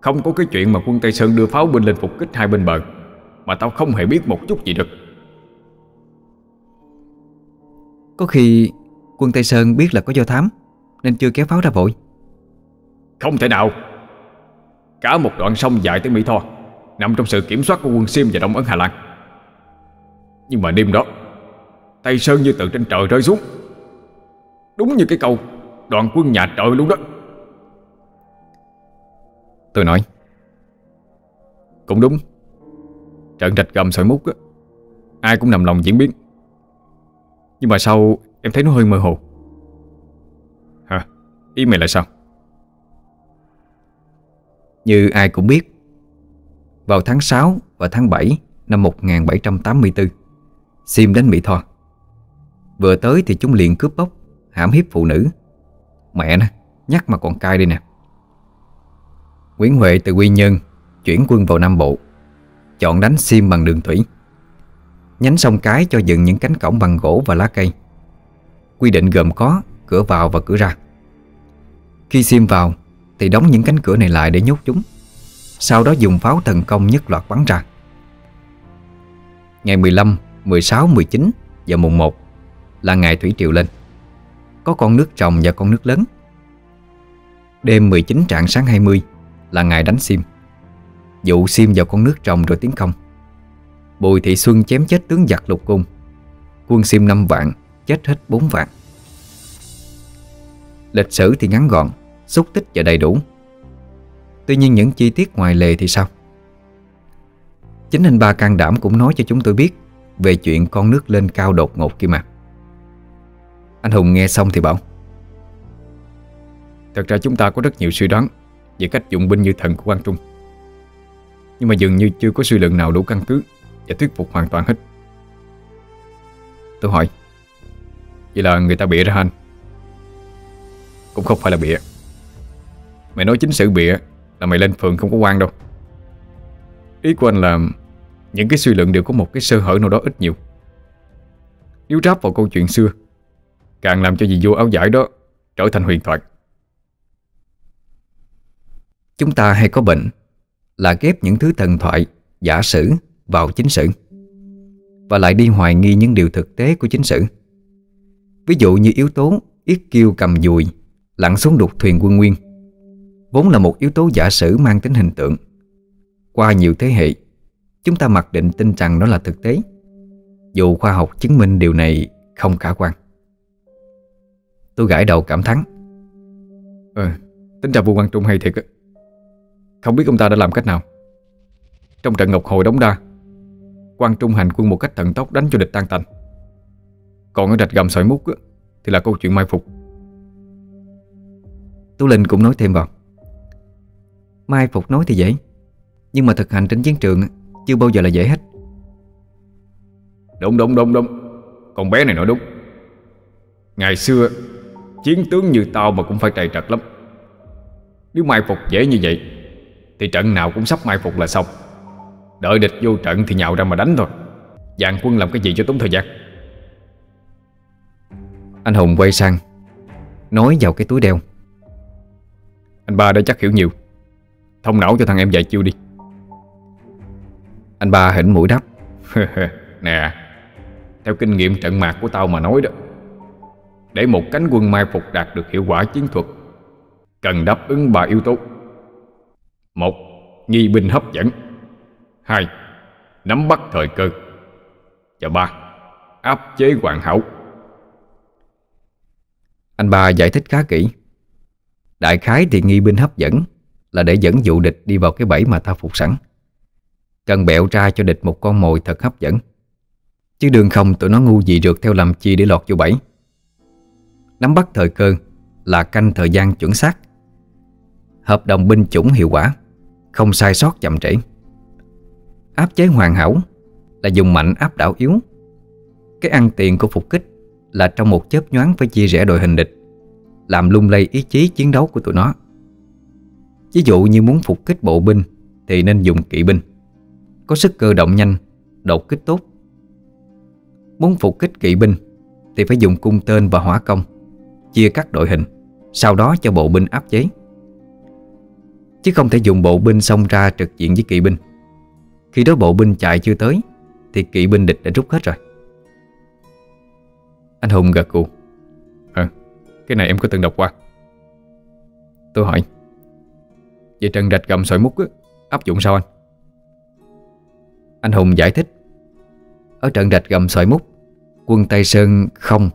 Không có cái chuyện mà quân Tây Sơn đưa pháo binh lên phục kích hai bên bờ mà tao không hề biết một chút gì được." "Có khi quân Tây Sơn biết là có do thám nên chưa kéo pháo ra vội." "Không thể nào. Cả một đoạn sông dài tới Mỹ Tho nằm trong sự kiểm soát của quân Sim và Đông Ấn Hà Lan. Nhưng mà đêm đó Tây Sơn như từ trên trời rơi xuống, đúng như cái câu đoàn quân nhà trời luôn đó." Tôi nói: "Cũng đúng. Trận Rạch Gầm Xoài Mút á, ai cũng nằm lòng diễn biến. Nhưng mà sau em thấy nó hơi mơ hồ." "Hả? Ý mày là sao?" Như ai cũng biết, vào tháng sáu và tháng bảy năm một nghìn bảy trăm tám mươi tư, Sim đến Mỹ Tho. Vừa tới thì chúng liền cướp bóc, hãm hiếp phụ nữ. Mẹ nó, nhắc mà còn cay đây nè. Nguyễn Huệ từ Quy Nhơn chuyển quân vào Nam Bộ, chọn đánh Sim bằng đường thủy. Nhánh sông Cái cho dựng những cánh cổng bằng gỗ và lá cây. Quy định gồm có cửa vào và cửa ra. Khi Sim vào thì đóng những cánh cửa này lại để nhốt chúng, sau đó dùng pháo thần công nhất loạt bắn ra. Ngày mười lăm, mười sáu, mười chín và mùng một là ngày thủy triều lên, có con nước rồng và con nước lớn. Đêm mười chín rạng sáng hai mươi là ngày đánh sim, dụ sim vào con nước rồng rồi tiến công. Bùi Thị Xuân chém chết tướng giặc Lục Cung, quân sim năm vạn, chết hết bốn vạn. Lịch sử thì ngắn gọn, xúc tích và đầy đủ. Tuy nhiên những chi tiết ngoài lề thì sao? Chính anh ba can đảm cũng nói cho chúng tôi biết về chuyện con nước lên cao đột ngột kia mà. Anh Hùng nghe xong thì bảo: thật ra chúng ta có rất nhiều suy đoán về cách dụng binh như thần của Quang Trung, nhưng mà dường như chưa có suy luận nào đủ căn cứ và thuyết phục hoàn toàn hết. Tôi hỏi: vậy là người ta bịa ra hả anh? Cũng không phải là bịa. Mày nói chính sự bịa là mày lên phường không có quan đâu. Ý của anh là những cái suy luận đều có một cái sơ hở nào đó ít nhiều. Nếu ráp vào câu chuyện xưa, càng làm cho vị vua áo giải đó trở thành huyền thoại. Chúng ta hay có bệnh là ghép những thứ thần thoại, giả sử vào chính sử, và lại đi hoài nghi những điều thực tế của chính sử. Ví dụ như yếu tố yết kiêu cầm dùi lặn xuống đục thuyền Quân Nguyên, vốn là một yếu tố giả sử mang tính hình tượng. Qua nhiều thế hệ, chúng ta mặc định tin rằng nó là thực tế, dù khoa học chứng minh điều này không khả quan. Tôi gãi đầu cảm thán: Ờ, tính ra vua Quang Trung hay thiệt á. Không biết ông ta đã làm cách nào. Trong trận Ngọc Hồi Đống Đa, Quang Trung hành quân một cách thần tốc đánh cho địch tan tành. Còn ở Rạch Gầm Xoài Mút á, thì là câu chuyện mai phục. Tú Linh cũng nói thêm vào: mai phục nói thì dễ, nhưng mà thực hành trên chiến trường chưa bao giờ là dễ hết. Đúng đúng đúng đúng, con bé này nói đúng. Ngày xưa chiến tướng như tao mà cũng phải trầy trật lắm. Nếu mai phục dễ như vậy thì trận nào cũng sắp mai phục là xong. Đợi địch vô trận thì nhào ra mà đánh thôi. Dàn quân làm cái gì cho tốn thời gian. Anh Hùng quay sang nói vào cái túi đeo: Anh ba đã chắc hiểu nhiều, thông não cho thằng em dạy chiêu đi. Anh ba hỉnh mũi đáp: Nè, theo kinh nghiệm trận mạc của tao mà nói đó, để một cánh quân mai phục đạt được hiệu quả chiến thuật, cần đáp ứng ba yếu tố: một, nghi binh hấp dẫn; hai, nắm bắt thời cơ; và ba, áp chế hoàn hảo. Anh ba giải thích khá kỹ. Đại khái thì nghi binh hấp dẫn là để dẫn dụ địch đi vào cái bẫy mà ta phục sẵn, cần bẹo ra cho địch một con mồi thật hấp dẫn, chứ đường không tụi nó ngu gì rượt theo làm chi để lọt vô bẫy. Nắm bắt thời cơ là canh thời gian chuẩn xác, hợp đồng binh chủng hiệu quả, không sai sót chậm trễ. Áp chế hoàn hảo là dùng mạnh áp đảo yếu. Cái ăn tiền của phục kích là trong một chớp nhoáng phải chia rẽ đội hình địch, làm lung lay ý chí chiến đấu của tụi nó. Ví dụ như muốn phục kích bộ binh thì nên dùng kỵ binh, có sức cơ động nhanh, đột kích tốt. Muốn phục kích kỵ binh thì phải dùng cung tên và hỏa công, chia cắt đội hình, sau đó cho bộ binh áp chế. Chứ không thể dùng bộ binh xông ra trực diện với kỵ binh. Khi đó bộ binh chạy chưa tới thì kỵ binh địch đã rút hết rồi. Anh Hùng gật gù: À, cái này em có từng đọc qua. Tôi hỏi: vậy trận Rạch Gầm Xoài Mút á, áp dụng sao anh? Anh Hùng giải thích: ở trận Rạch Gầm Xoài Mút, quân Tây Sơn không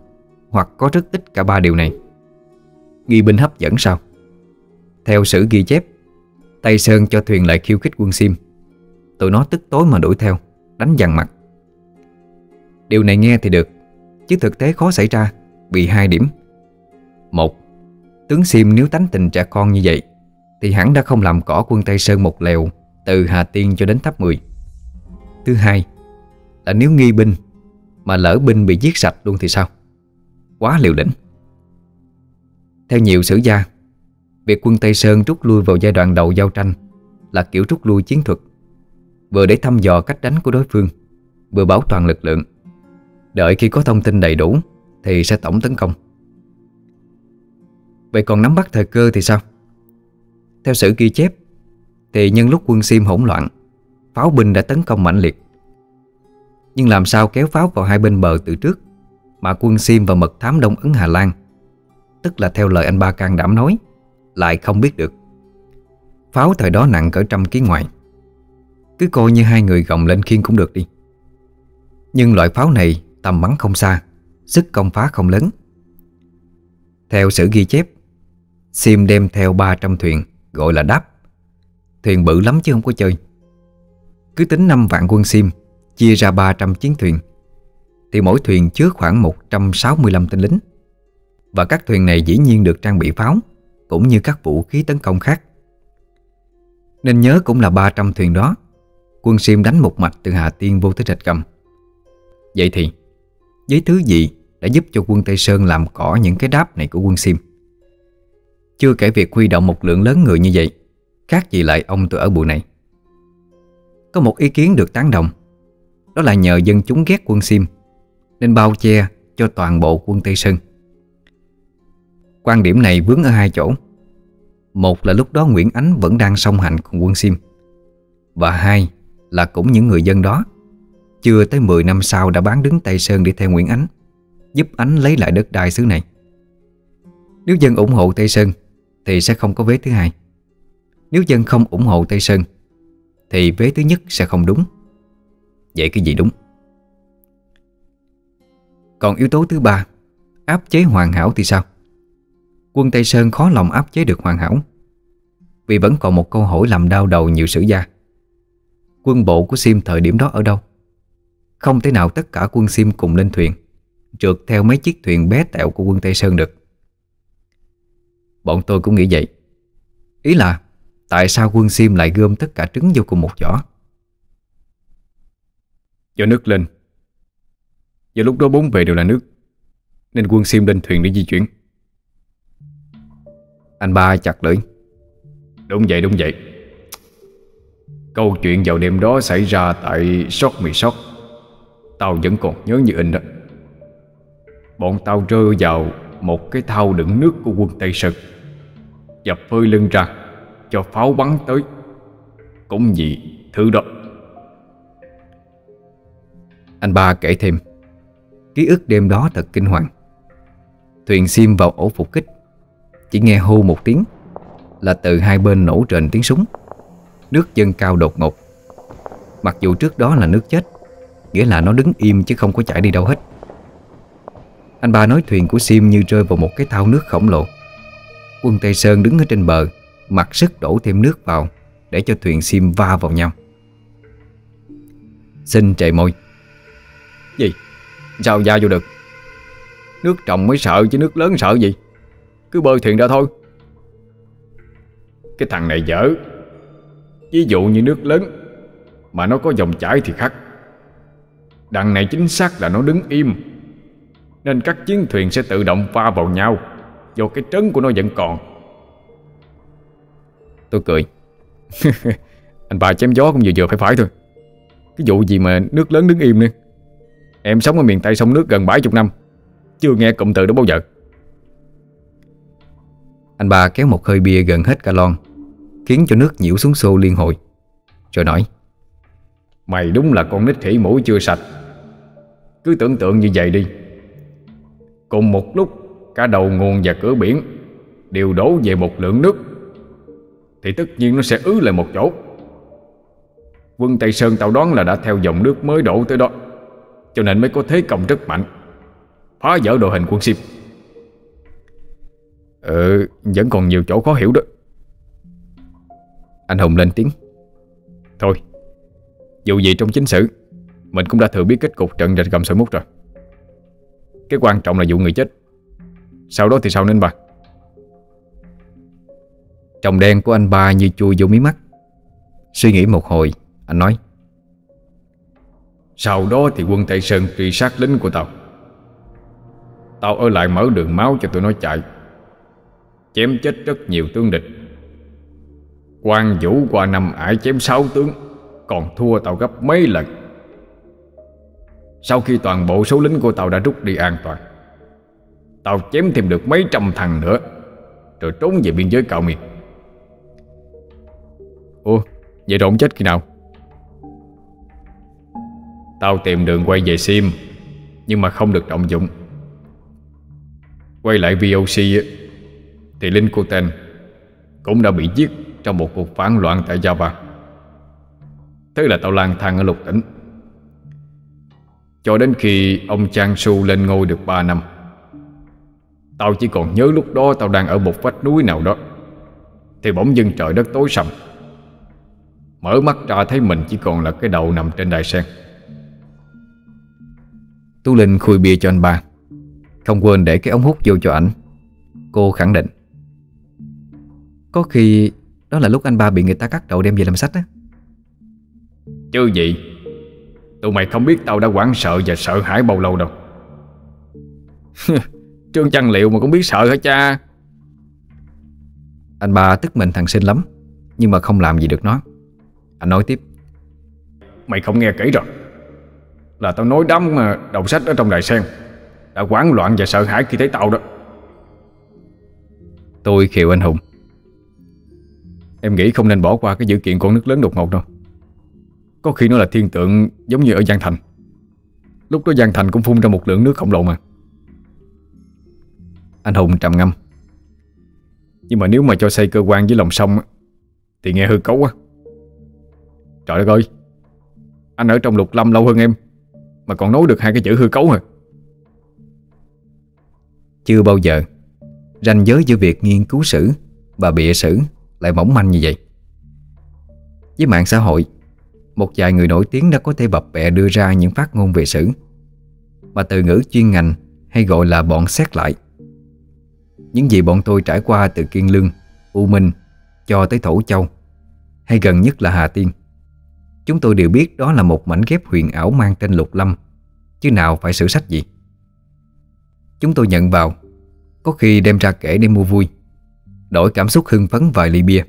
hoặc có rất ít cả ba điều này. Nghi binh hấp dẫn sao? Theo sử ghi chép, Tây Sơn cho thuyền lại khiêu khích quân Sim. Tụi nó tức tối mà đuổi theo, đánh dằn mặt. Điều này nghe thì được, chứ thực tế khó xảy ra vì hai điểm. Một, tướng Sim nếu tánh tình trẻ con như vậy thì hẳn đã không làm cỏ quân Tây Sơn một lèo từ Hà Tiên cho đến Tháp Mười. Thứ hai là nếu nghi binh mà lỡ binh bị giết sạch luôn thì sao? Quá liều lĩnh. Theo nhiều sử gia, việc quân Tây Sơn rút lui vào giai đoạn đầu giao tranh là kiểu rút lui chiến thuật, vừa để thăm dò cách đánh của đối phương, vừa bảo toàn lực lượng, đợi khi có thông tin đầy đủ thì sẽ tổng tấn công. Vậy còn nắm bắt thời cơ thì sao? Theo sự ghi chép thì nhân lúc quân Sim hỗn loạn, pháo binh đã tấn công mãnh liệt. Nhưng làm sao kéo pháo vào hai bên bờ từ trước mà quân Sim và mật thám Đông Ấn Hà Lan, tức là theo lời anh Ba can đảm nói, lại không biết được. Pháo thời đó nặng cỡ trăm ký ngoại, cứ coi như hai người gồng lên khiên cũng được đi. Nhưng loại pháo này tầm bắn không xa, sức công phá không lớn. Theo sử ghi chép, Sim đem theo ba trăm thuyền, gọi là đáp. Thuyền bự lắm chứ không có chơi. Cứ tính năm vạn quân Sim chia ra ba trăm chiến thuyền thì mỗi thuyền chứa khoảng một trăm sáu mươi lăm tên lính. Và các thuyền này dĩ nhiên được trang bị pháo cũng như các vũ khí tấn công khác. Nên nhớ cũng là ba trăm thuyền đó, quân Sim đánh một mạch từ Hà Tiên vô tới Rạch Gầm. Vậy thì với thứ gì đã giúp cho quân Tây Sơn làm cỏ những cái đáp này của quân Sim? Chưa kể việc huy động một lượng lớn người như vậy, khác gì lại ông tôi ở bụi này. Có một ý kiến được tán đồng, đó là nhờ dân chúng ghét quân Sim nên bao che cho toàn bộ quân Tây Sơn. Quan điểm này vướng ở hai chỗ. Một là lúc đó Nguyễn Ánh vẫn đang song hành cùng quân Sim, và hai là cũng những người dân đó chưa tới mười năm sau đã bán đứng Tây Sơn để theo Nguyễn Ánh, giúp Ánh lấy lại đất đai xứ này. Nếu dân ủng hộ Tây Sơn thì sẽ không có vế thứ hai. Nếu dân không ủng hộ Tây Sơn thì vế thứ nhất sẽ không đúng. Vậy cái gì đúng? Còn yếu tố thứ ba, áp chế hoàn hảo thì sao? Quân Tây Sơn khó lòng áp chế được hoàn hảo, vì vẫn còn một câu hỏi làm đau đầu nhiều sử gia: quân bộ của Sim thời điểm đó ở đâu? Không thể nào tất cả quân Sim cùng lên thuyền, trượt theo mấy chiếc thuyền bé tẹo của quân Tây Sơn được. Bọn tôi cũng nghĩ vậy. Ý là tại sao quân Sim lại gom tất cả trứng vô cùng một giỏ? Do nước lên, do lúc đó bốn bề đều là nước, nên quân Sim lên thuyền để di chuyển. Anh Ba chặt lưỡi: Đúng vậy, đúng vậy. Câu chuyện vào đêm đó xảy ra tại Sóc Mì Sóc, tao vẫn còn nhớ như in đó. Bọn tao rơi vào một cái thau đựng nước của quân Tây Sơn, dập phơi lưng ra cho pháo bắn tới. Cũng vì thứ đó. Anh Ba kể thêm: Ký ức đêm đó thật kinh hoàng. Thuyền Sim vào ổ phục kích, chỉ nghe hô một tiếng là từ hai bên nổ rền tiếng súng. Nước dâng cao đột ngột. Mặc dù trước đó là nước chết, nghĩa là nó đứng im chứ không có chảy đi đâu hết. Anh Ba nói thuyền của Sim như rơi vào một cái thau nước khổng lồ. Quân Tây Sơn đứng ở trên bờ, mặc sức đổ thêm nước vào để cho thuyền Sim va vào nhau. Xin trời môi. Gì? Sao va vô được? Nước trọng mới sợ chứ nước lớn sợ gì. Cứ bơi thuyền ra thôi. Cái thằng này dở. Ví dụ như nước lớn mà nó có dòng chảy thì khác. Đằng này chính xác là nó đứng im, nên các chiến thuyền sẽ tự động va vào nhau, do cái trấn của nó vẫn còn. Tôi cười. cười Anh Ba chém gió cũng vừa vừa phải phải thôi. Cái vụ gì mà nước lớn đứng im nữa. Em sống ở miền Tây sông nước gần bảy mươi năm, chưa nghe cụm từ đó bao giờ. Anh Ba kéo một hơi bia gần hết ca lon, khiến cho nước nhiễu xuống xô liên hồi, rồi nói: Mày đúng là con nít hỉ mũi chưa sạch. Cứ tưởng tượng như vậy đi. Cùng một lúc cả đầu nguồn và cửa biển đều đổ về một lượng nước, thì tất nhiên nó sẽ ứ lại một chỗ. Quân Tây Sơn tao đoán là đã theo dòng nước mới đổ tới đó, cho nên mới có thế công rất mạnh, phá vỡ đội hình quân Sim. Ừ, vẫn còn nhiều chỗ khó hiểu đó. Anh Hùng lên tiếng: Thôi, dù gì trong chính sử mình cũng đã thừa biết kết cục trận Rạch Gầm Xoài Mút rồi. Cái quan trọng là vụ người chết. Sau đó thì sao nên bà? Tròng đen của anh Ba như chui vô mí mắt. Suy nghĩ một hồi, anh nói: Sau đó thì quân Tây Sơn truy sát lính của tao. Tao ở lại mở đường máu cho tụi nó chạy, chém chết rất nhiều tướng địch. Quan Vũ qua năm ải chém sáu tướng, còn thua tao gấp mấy lần. Sau khi toàn bộ số lính của tao đã rút đi an toàn, tao chém thêm được mấy trăm thằng nữa, rồi trốn về biên giới Cao Miệt. Ủa, vậy rồi ông chết khi nào? Tao tìm đường quay về Sim, nhưng mà không được động dụng. Quay lại vê o xê thì Lincoten cũng đã bị giết trong một cuộc phản loạn tại Java. Thế là tao lang thang ở Lục Tỉnh, cho đến khi ông Trang Su lên ngôi được ba năm. Tao chỉ còn nhớ lúc đó tao đang ở một vách núi nào đó thì bỗng dưng trời đất tối sầm. Mở mắt ra thấy mình chỉ còn là cái đầu nằm trên đài sen. Tú Linh khui bia cho anh ba, không quên để cái ống hút vô cho ảnh. Cô khẳng định có khi đó là lúc anh ba bị người ta cắt đầu đem về làm sách á. Chứ gì, tụi mày không biết tao đã hoảng sợ và sợ hãi bao lâu đâu. Trương Văn Liễu mà cũng biết sợ hả cha? Anh ba tức mình thằng Sinh lắm, nhưng mà không làm gì được nó. Anh nói tiếp: Mày không nghe kỹ rồi, là tao nói đám mà đầu sách ở trong đài sen đã hoảng loạn và sợ hãi khi thấy tao đó. Tôi khều anh hùng: Em nghĩ không nên bỏ qua cái dữ kiện con nước lớn đột ngột đâu. Có khi nó là thiên tượng giống như ở Giang Thành. Lúc đó Giang Thành cũng phun ra một lượng nước khổng lồ mà. Anh Hùng trầm ngâm: Nhưng mà nếu mà cho xây cơ quan dưới lòng sông thì nghe hư cấu quá. Trời đất ơi, anh ở trong Lục Lâm lâu hơn em mà còn nói được hai cái chữ hư cấu hả? Chưa bao giờ ranh giới giữa việc nghiên cứu sử và bịa sử lại mỏng manh như vậy. Với mạng xã hội, một vài người nổi tiếng đã có thể bập bẹ đưa ra những phát ngôn về sử mà từ ngữ chuyên ngành hay gọi là bọn xét lại. Những gì bọn tôi trải qua từ Kiên Lương, U Minh cho tới Thổ Châu, hay gần nhất là Hà Tiên, chúng tôi đều biết đó là một mảnh ghép huyền ảo mang tên Lục Lâm, chứ nào phải sử sách gì. Chúng tôi nhận vào, có khi đem ra kể để mua vui, đổi cảm xúc hưng phấn vài ly bia,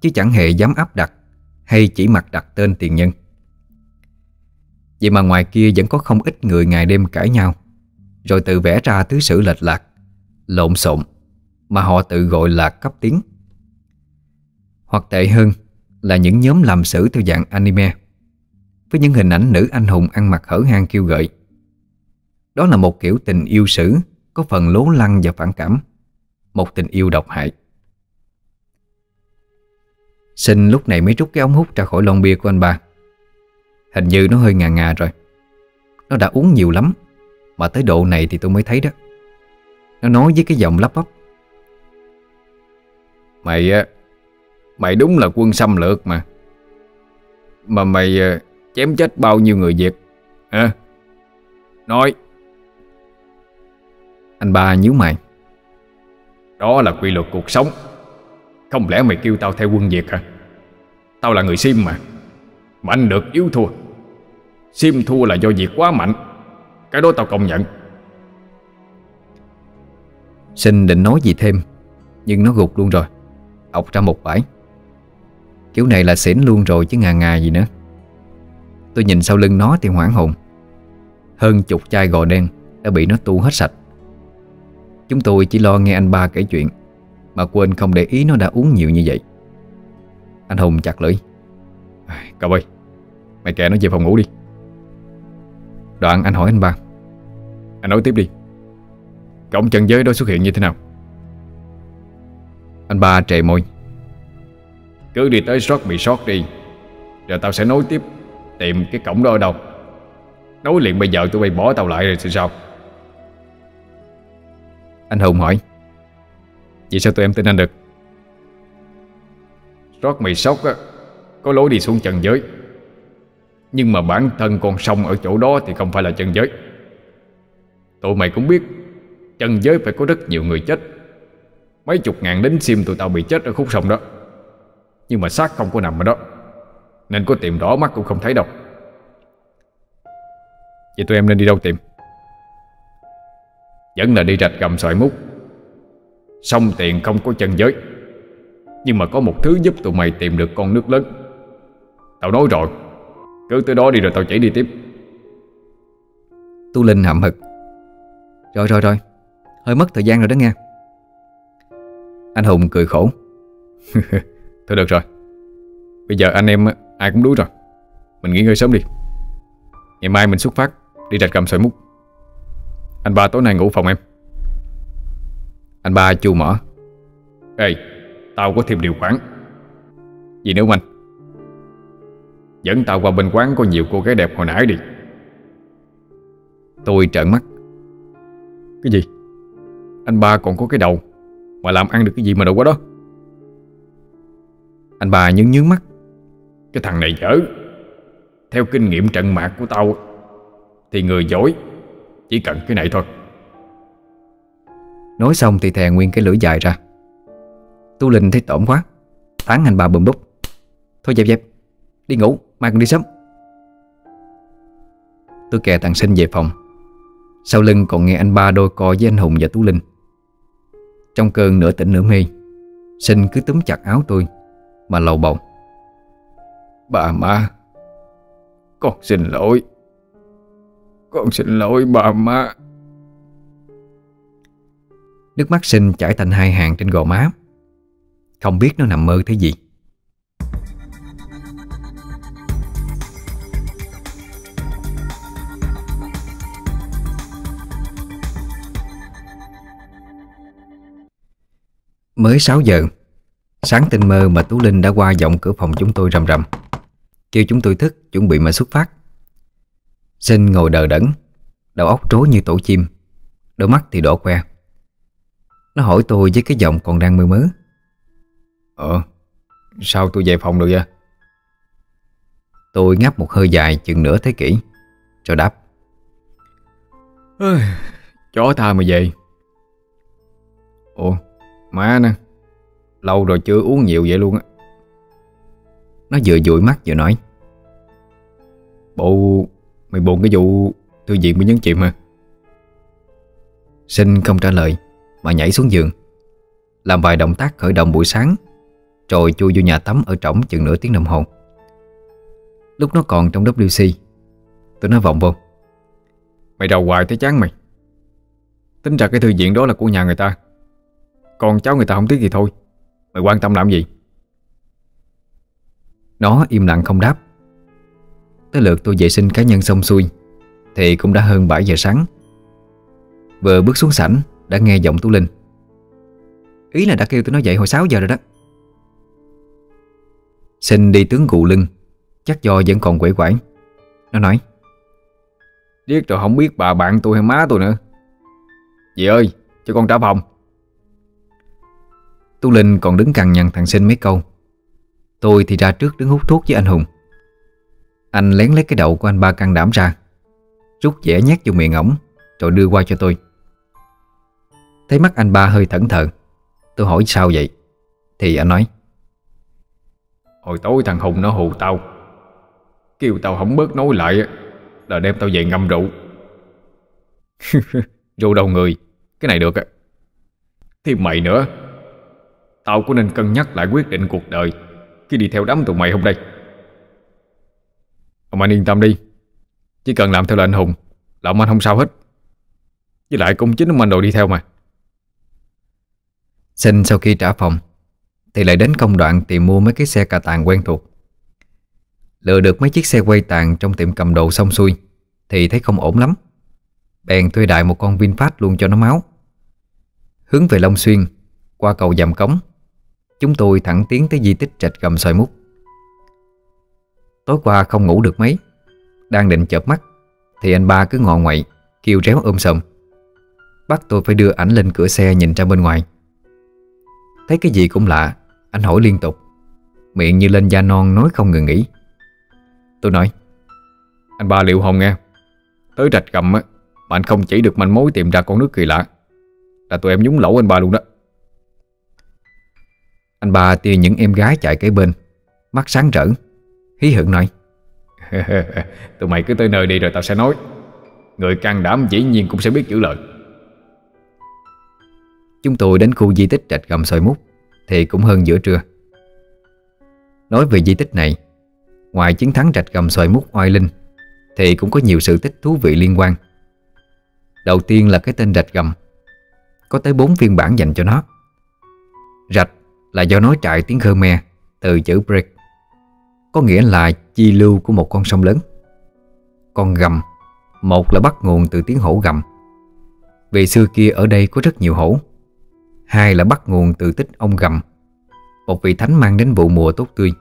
chứ chẳng hề dám áp đặt hay chỉ mặc đặt tên tiền nhân. Vậy mà ngoài kia vẫn có không ít người ngày đêm cãi nhau, rồi tự vẽ ra thứ sử lệch lạc, lộn xộn mà họ tự gọi là cấp tiến. Hoặc tệ hơn là những nhóm làm sử theo dạng anime, với những hình ảnh nữ anh hùng ăn mặc hở hang kiêu gợi. Đó là một kiểu tình yêu sử có phần lố lăng và phản cảm, một tình yêu độc hại. Sinh lúc này mới rút cái ống hút ra khỏi lon bia của anh ba. Hình như nó hơi ngà ngà rồi. Nó đã uống nhiều lắm, mà tới độ này thì tôi mới thấy đó. Nó nói với cái giọng lắp bắp: Mày Mày đúng là quân xâm lược mà. Mà mày chém chết bao nhiêu người Việt hả? Nói. Anh ba nhíu mày: Đó là quy luật cuộc sống. Không lẽ mày kêu tao theo quân Việt hả? Tao là người Sim mà. Mạnh được yếu thua. Sim thua là do Việt quá mạnh. Cái đó tao công nhận. Sinh định nói gì thêm, nhưng nó gục luôn rồi, ọc ra một bãi. Kiểu này là xỉn luôn rồi chứ ngà ngà gì nữa. Tôi nhìn sau lưng nó thì hoảng hồn. Hơn chục chai gò đen đã bị nó tu hết sạch. Chúng tôi chỉ lo nghe anh ba kể chuyện mà quên không để ý nó đã uống nhiều như vậy. Anh Hùng chặt lưỡi: Cậu ơi, mày kệ nó về phòng ngủ đi. Đoạn anh hỏi anh ba: Anh nói tiếp đi, cộng trần giới đó xuất hiện như thế nào? Anh ba trề môi: Cứ đi tới sót bị sót đi, rồi tao sẽ nói tiếp tìm cái cổng đó ở đâu. Nói liền bây giờ tụi bay bỏ tao lại rồi thì sao? Anh Hùng hỏi: Vậy sao tụi em tin anh được? Rót mì sóc á, có lối đi xuống trần giới. Nhưng mà bản thân con sông ở chỗ đó thì không phải là trần giới. Tụi mày cũng biết trần giới phải có rất nhiều người chết. Mấy chục ngàn lính Sim tụi tao bị chết ở khúc sông đó. Nhưng mà xác không có nằm ở đó, nên có tìm đỏ mắt cũng không thấy đâu. Vậy tụi em nên đi đâu tìm? Vẫn là đi Rạch Gầm Xoài Mút. Sông Tiền không có trần giới, nhưng mà có một thứ giúp tụi mày tìm được con nước lớn. Tao nói rồi, cứ tới đó đi rồi tao chỉ đi tiếp. Tu Linh hậm hực: Rồi rồi rồi, hơi mất thời gian rồi đó nghe. Anh Hùng cười khổ: Thôi được rồi, Bây giờ anh em ai cũng đuối rồi, mình nghỉ ngơi sớm đi. Ngày mai mình xuất phát đi Rạch Gầm Xoài Mút. Anh ba tối nay ngủ phòng em. Anh ba chu mỏ. Ê, tao có thêm điều khoản. Gì nữa không anh? Dẫn tao qua bên quán có nhiều cô gái đẹp hồi nãy đi. Tôi trợn mắt. Cái gì? Anh ba còn có cái đầu mà làm ăn được cái gì mà đồ quá đó. Anh ba nhướng nhướng mắt. Cái thằng này dở. Theo kinh nghiệm trận mạc của tao thì người giỏi chỉ cần cái này thôi. Nói xong thì thè nguyên cái lưỡi dài ra. Tu Linh thấy tổm quá, tán anh ba bùm búp. Thôi dẹp dẹp, đi ngủ, mai còn đi sớm. Tôi kè thằng Sinh về phòng. Sau lưng còn nghe anh ba đôi co với anh Hùng và Tú Linh. Trong cơn nửa tỉnh nửa mê, Sinh cứ túm chặt áo tôi mà lầu bầu. Bà má, con xin lỗi. Con xin lỗi bà má. Nước mắt Sinh chảy thành hai hàng trên gò má. Không biết nó nằm mơ thấy gì. Mới sáu giờ, sáng tinh mơ mà Tú Linh đã qua vọng cửa phòng chúng tôi rầm rầm, kêu chúng tôi thức chuẩn bị mà xuất phát. Sinh ngồi đờ đẫn, đầu óc rối như tổ chim, đôi mắt thì đỏ que. Nó hỏi tôi với cái giọng còn đang mơ mớ. Ờ, sao tôi về phòng được vậy? Tôi ngáp một hơi dài chừng nửa thế kỷ rồi đáp. Chó tha mà về. Ủa, má nè, lâu rồi chưa uống nhiều vậy luôn á. Nó vừa dụi mắt vừa nói. Bộ mày buồn cái vụ thư viện bị nhấn chìm hả? Sinh không trả lời mà nhảy xuống giường, làm vài động tác khởi động buổi sáng, rồi chui vô nhà tắm ở trỏng chừng nửa tiếng đồng hồ. Lúc nó còn trong W C, tôi nói vọng vô. Mày đầu hoài thấy chán mày. Tính ra cái thư viện đó là của nhà người ta, còn cháu người ta không tiếc gì thôi. Mày quan tâm làm gì? Nó im lặng không đáp. Tới lượt tôi vệ sinh cá nhân xong xuôi thì cũng đã hơn bảy giờ sáng. Vừa bước xuống sảnh đã nghe giọng Tú Linh. Ý là đã kêu tôi nói dậy hồi sáu giờ rồi đó. Sinh đi tướng gù lưng, chắc do vẫn còn quẩy quải. Nó nói. Điếc rồi không biết bà bạn tôi hay má tôi nữa. Dì ơi, cho con trả phòng. Tú Linh còn đứng cằn nhằn thằng Sinh mấy câu. Tôi thì ra trước đứng hút thuốc với anh Hùng. Anh lén lấy cái đậu của anh ba can đảm ra, rút dẻ nhét vô miệng ổng rồi đưa qua cho tôi. Thấy mắt anh ba hơi thẫn thờ, tôi hỏi sao vậy. Thì anh nói. Hồi tối thằng Hùng nó hù tao, kêu tao không bớt nói lại là đem tao về ngâm rượu. Rượu đầu người, cái này được. Thêm mày nữa. Tao có nên cân nhắc lại quyết định cuộc đời khi đi theo đám tụi mày hôm nay. Ông anh yên tâm đi, chỉ cần làm theo lệnh Hùng là ông anh không sao hết. Với lại cũng chính ông anh đồ đi theo mà. Sinh sau khi trả phòng thì lại đến công đoạn tìm mua mấy cái xe cà tàng quen thuộc. Lựa được mấy chiếc xe quay tàng trong tiệm cầm đồ xong xuôi thì thấy không ổn lắm, bèn thuê đại một con VinFast luôn cho nó máu. Hướng về Long Xuyên, qua cầu Dàm Cống, chúng tôi thẳng tiến tới di tích Rạch Gầm Xoài Mút. Tối qua không ngủ được mấy, đang định chợp mắt thì anh ba cứ ngọ ngoậy kêu réo ôm sầm, bắt tôi phải đưa ảnh lên cửa xe nhìn ra bên ngoài. Thấy cái gì cũng lạ, anh hỏi liên tục, miệng như lên da non nói không ngừng nghỉ. Tôi nói. Anh ba liệu hồn nghe, tới Rạch Gầm á mà anh không chỉ được manh mối tìm ra con nước kỳ lạ là tụi em nhúng lẩu anh ba luôn đó. Anh ba tia những em gái chạy kế bên, mắt sáng rỡ, hí hửng nói. Tụi mày cứ tới nơi đi rồi tao sẽ nói. Người can đảm dĩ nhiên cũng sẽ biết giữ lời. Chúng tôi đến khu di tích Rạch Gầm Xoài Mút thì cũng hơn giữa trưa. Nói về di tích này, ngoài chiến thắng Rạch Gầm Xoài Mút oai linh thì cũng có nhiều sự tích thú vị liên quan. Đầu tiên là cái tên Rạch Gầm, có tới bốn phiên bản dành cho nó. Rạch là do nói trại tiếng Khmer từ chữ Break, có nghĩa là chi lưu của một con sông lớn. Con Gầm, một là bắt nguồn từ tiếng hổ gầm, vì xưa kia ở đây có rất nhiều hổ. Hai là bắt nguồn từ tích ông Gầm, một vị thánh mang đến vụ mùa tốt tươi.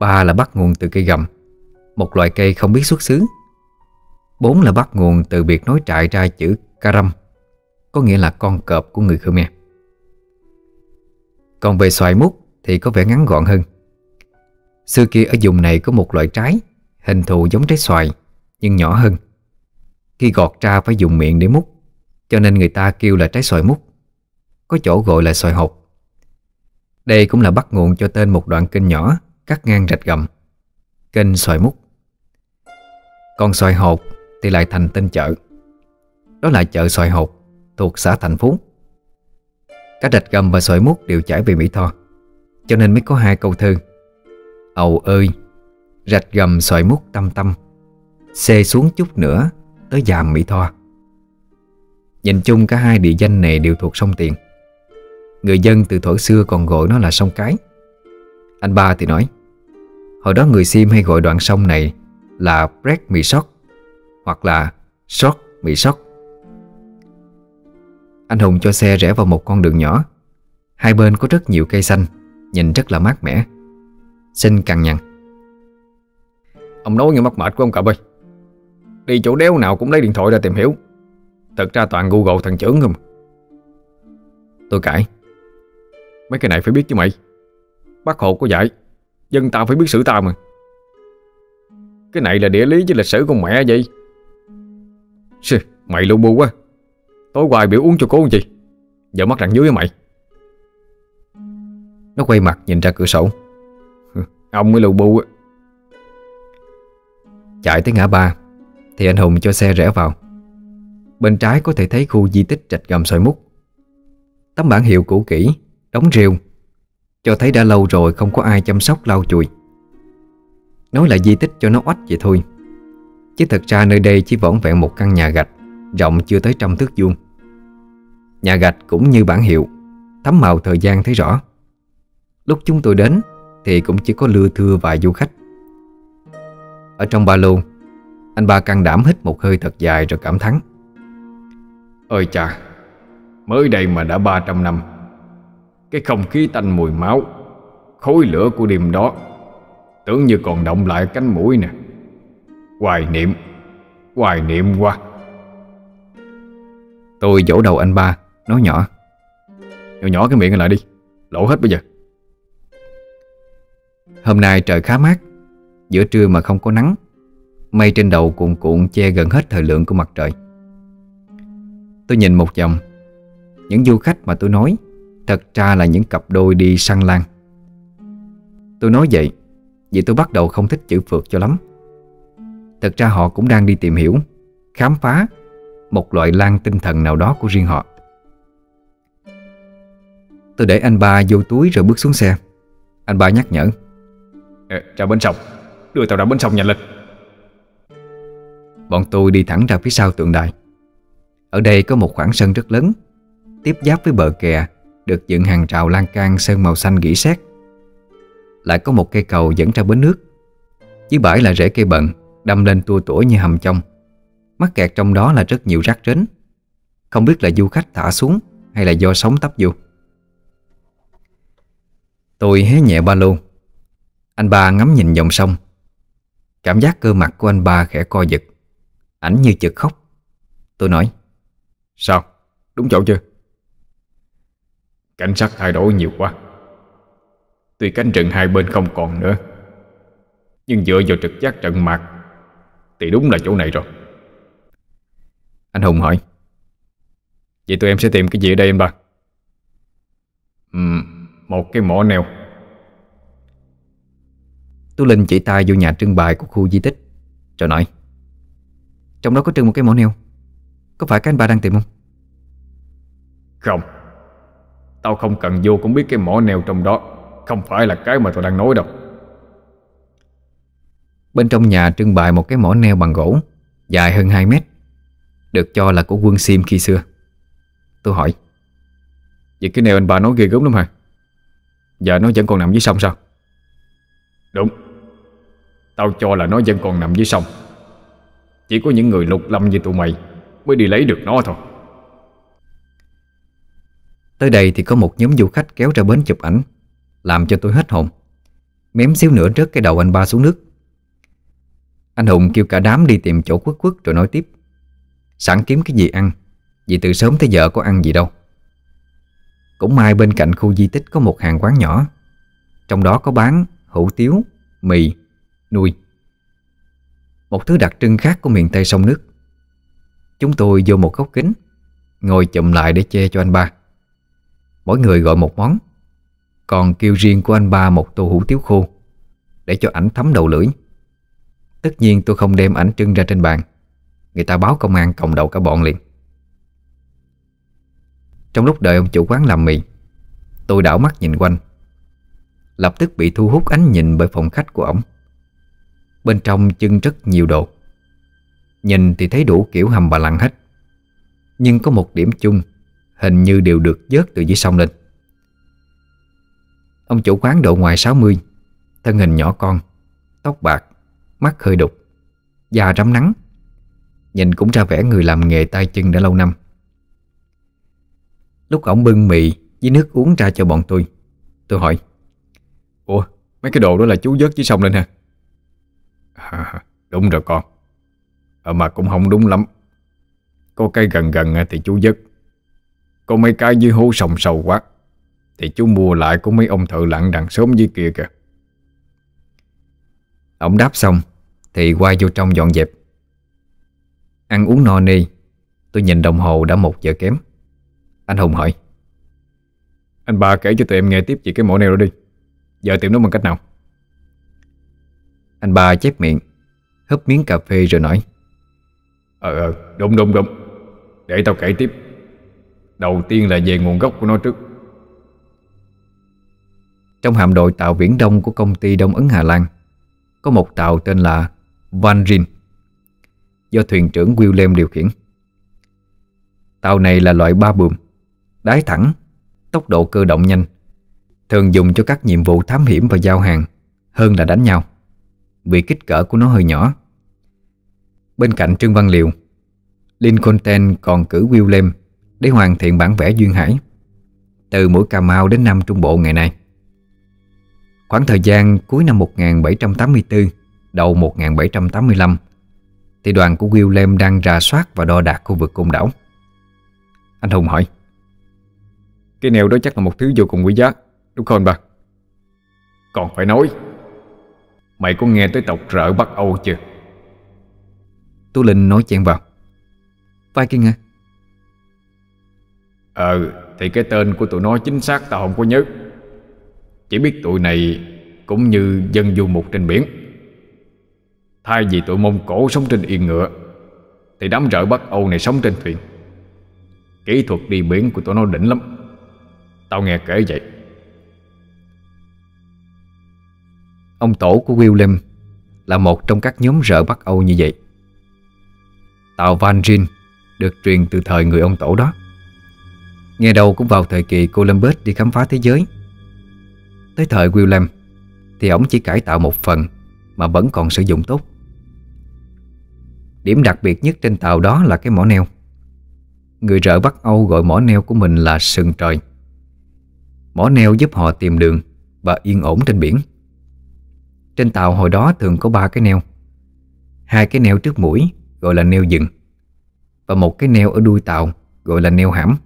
Ba là bắt nguồn từ cây gầm, một loại cây không biết xuất xứ. Bốn là bắt nguồn từ việc nói trại ra chữ Karam, có nghĩa là con cọp của người Khmer. Còn về xoài mút thì có vẻ ngắn gọn hơn. Xưa kia ở vùng này có một loại trái, hình thù giống trái xoài nhưng nhỏ hơn. Khi gọt ra phải dùng miệng để mút, cho nên người ta kêu là trái xoài mút, có chỗ gọi là xoài hột. Đây cũng là bắt nguồn cho tên một đoạn kênh nhỏ cắt ngang Rạch Gầm, kênh Xoài Mút. Còn Xoài Hột thì lại thành tên chợ. Đó là chợ Xoài Hột thuộc xã Thành Phú. Cả Rạch Gầm và Xoài Mút đều chảy về Mỹ Tho, cho nên mới có hai câu thơ: Ầu ơi, Rạch Gầm Xoài Mút tâm tâm, xê xuống chút nữa tới giàm Mỹ Tho. Nhìn chung cả hai địa danh này đều thuộc sông Tiền. Người dân từ thuở xưa còn gọi nó là sông Cái. Anh Ba thì nói, hồi đó người Sim hay gọi đoạn sông này là Break Mì Sóc hoặc là Sóc Mì Sóc. Anh Hùng cho xe rẽ vào một con đường nhỏ, hai bên có rất nhiều cây xanh, nhìn rất là mát mẻ. Xin cằn nhằn: ông nói như mắc mệt của ông cậu ơi, đi chỗ đéo nào cũng lấy điện thoại ra tìm hiểu, thật ra toàn Google thằng chưởng không. Tôi cãi: mấy cái này phải biết chứ mày, Bác Hồ có dạy dân ta phải biết sử ta mà. Cái này là địa lý với lịch sử con mẹ vậy. Xì, mày lu bu quá. Tối qua biểu uống cho cố làm gì, giờ mắt rạng dưới với mày. Nó quay mặt nhìn ra cửa sổ. Ông mới lu bu á. Chạy tới ngã ba thì anh Hùng cho xe rẽ vào. Bên trái có thể thấy khu di tích Rạch Gầm Xoài Mút. Tấm bảng hiệu cũ kỹ, đóng rêu, cho thấy đã lâu rồi không có ai chăm sóc lau chùi. Nói là di tích cho nó oách vậy thôi, chứ thật ra nơi đây chỉ vỏn vẹn một căn nhà gạch rộng chưa tới trăm thước vuông. Nhà gạch cũng như bảng hiệu, thấm màu thời gian thấy rõ. Lúc chúng tôi đến thì cũng chỉ có lưa thưa vài du khách. Ở trong ba lô, anh Ba can đảm hít một hơi thật dài rồi cảm thán: ôi chà, mới đây mà đã ba trăm năm. Cái không khí tanh mùi máu, khối lửa của đêm đó, tưởng như còn động lại cánh mũi nè. Hoài niệm, hoài niệm quá. Tôi vỗ đầu anh Ba, nói nhỏ: Nhỏ nhỏ cái miệng lại đi, lộ hết bây giờ. Hôm nay trời khá mát, giữa trưa mà không có nắng, mây trên đầu cuộn cuộn che gần hết thời lượng của mặt trời. Tôi nhìn một vòng, những du khách mà tôi nói thật ra là những cặp đôi đi săn lan. Tôi nói vậy vì tôi bắt đầu không thích chữ phượt cho lắm. Thật ra họ cũng đang đi tìm hiểu, khám phá một loại lan tinh thần nào đó của riêng họ. Tôi để anh Ba vô túi rồi bước xuống xe. Anh Ba nhắc nhở: Ê, ra bến sông, đưa tao ra bến sông nhanh lên. Bọn tôi đi thẳng ra phía sau tượng đài. Ở đây có một khoảng sân rất lớn, tiếp giáp với bờ kè, được dựng hàng rào lan can sơn màu xanh gỉ sét. Lại có một cây cầu dẫn ra bến nước. Dưới bãi là rễ cây bần đâm lên tua tủa như hầm trong. Mắc kẹt trong đó là rất nhiều rác rến, không biết là du khách thả xuống hay là do sóng tấp vô. Tôi hé nhẹ ba lô. Anh Ba ngắm nhìn dòng sông. Cảm giác cơ mặt của anh Ba khẽ co giật, ảnh như chực khóc. Tôi nói: Sao, đúng chỗ chưa? Cảnh sát thay đổi nhiều quá. Tuy cánh rừng hai bên không còn nữa, nhưng dựa vào trực giác trận mạc thì đúng là chỗ này rồi. Anh Hùng hỏi: Vậy tụi em sẽ tìm cái gì ở đây anh Ba? Uhm, một cái mỏ neo. Tôi Linh chỉ tay vô nhà trưng bày của khu di tích rồi nói: Trong đó có trưng một cái mỏ neo. Có phải cái anh Ba đang tìm không? Không, tao không cần vô cũng biết cái mỏ neo trong đó không phải là cái mà tao đang nói đâu. Bên trong nhà trưng bày một cái mỏ neo bằng gỗ, dài hơn hai mét, được cho là của quân Sim khi xưa. Tôi hỏi: Vậy cái neo anh Ba nói ghê gớm lắm hả? Giờ nó vẫn còn nằm dưới sông sao? Đúng, Tao cho là nó vẫn còn nằm dưới sông. Chỉ có những người Lục Lâm như tụi mày mới đi lấy được nó thôi. Tới đây thì có một nhóm du khách kéo ra bến chụp ảnh, làm cho tôi hết hồn, mém xíu nữa rớt cái đầu anh ba xuống nước. Anh Hùng kêu cả đám đi tìm chỗ quất quất rồi nói tiếp, sẵn kiếm cái gì ăn, vì từ sớm tới giờ có ăn gì đâu. Cũng may bên cạnh khu di tích có một hàng quán nhỏ, trong đó có bán hủ tiếu, mì, nuôi, một thứ đặc trưng khác của miền Tây sông nước. Chúng tôi vô một góc kính, ngồi chụm lại để che cho anh ba. Mỗi người gọi một món, còn kêu riêng của anh ba một tô hủ tiếu khô để cho ảnh thấm đầu lưỡi. Tất nhiên tôi không đem ảnh trưng ra trên bàn, người ta báo công an còng đầu cả bọn liền. Trong lúc đợi ông chủ quán làm mì, tôi đảo mắt nhìn quanh, lập tức bị thu hút ánh nhìn bởi phòng khách của ổng. Bên trong trưng rất nhiều đồ, nhìn thì thấy đủ kiểu hầm bà lằng hết, nhưng có một điểm chung, hình như đều được vớt từ dưới sông lên. Ông chủ quán độ ngoài sáu mươi, thân hình nhỏ con, tóc bạc, mắt hơi đục, da rám nắng, nhìn cũng ra vẻ người làm nghề tay chân đã lâu năm. Lúc ổng bưng mì với nước uống ra cho bọn tôi, tôi hỏi, ủa, mấy cái đồ đó là chú vớt dưới sông lên hả? À, đúng rồi con. À, mà cũng không đúng lắm. Có cái gần gần thì chú vớt, có mấy cái dưới hố sòng sầu quá thì chú mua lại của mấy ông thợ lặn đằng xóm dưới kia kìa. Ông đáp xong thì quay vô trong dọn dẹp. Ăn uống no nê, tôi nhìn đồng hồ đã một giờ kém. Anh Hùng hỏi, anh ba kể cho tụi em nghe tiếp về cái mỏ neo đó đi, giờ tìm nó bằng cách nào? Anh ba chép miệng, húp miếng cà phê rồi nói, Ờ ờ đúng đúng đúng để tao kể tiếp. Đầu tiên là về nguồn gốc của nó trước. Trong hạm đội tàu Viễn Đông của công ty Đông Ấn Hà Lan có một tàu tên là Van Rijn, do thuyền trưởng Willem điều khiển. Tàu này là loại ba buồm, đáy thẳng, tốc độ cơ động nhanh, thường dùng cho các nhiệm vụ thám hiểm và giao hàng hơn là đánh nhau, vì kích cỡ của nó hơi nhỏ. Bên cạnh Trương Văn Liễu, Lincoten còn cử Willem để hoàn thiện bản vẽ duyên hải từ mũi Cà Mau đến Nam Trung Bộ ngày nay. Khoảng thời gian cuối năm một nghìn bảy trăm tám mươi tư, đầu một nghìn bảy trăm tám mươi lăm thì đoàn của Willem đang rà soát và đo đạc khu vực Côn Đảo. Anh Hùng hỏi, cái neo đó chắc là một thứ vô cùng quý giá, đúng không bà? Còn phải nói, mày có nghe tới tộc rợ Bắc Âu chưa? Tú Linh nói chen vào, Viking à? Ờ, thì cái tên của tụi nó chính xác tao không có nhớ, chỉ biết tụi này cũng như dân du mục trên biển. Thay vì tụi Mông Cổ sống trên yên ngựa thì đám rợ Bắc Âu này sống trên thuyền. Kỹ thuật đi biển của tụi nó đỉnh lắm, tao nghe kể vậy. Ông tổ của Willem là một trong các nhóm rợ Bắc Âu như vậy. Tàu Van Rijn được truyền từ thời người ông tổ đó, nghe đầu cũng vào thời kỳ Columbus đi khám phá thế giới. Tới thời Willem thì ổng chỉ cải tạo một phần mà vẫn còn sử dụng tốt. Điểm đặc biệt nhất trên tàu đó là cái mỏ neo. Người rợ Bắc Âu gọi mỏ neo của mình là sừng trời. Mỏ neo giúp họ tìm đường và yên ổn trên biển. Trên tàu hồi đó thường có ba cái neo. Hai cái neo trước mũi gọi là neo dừng, và một cái neo ở đuôi tàu gọi là neo hãm.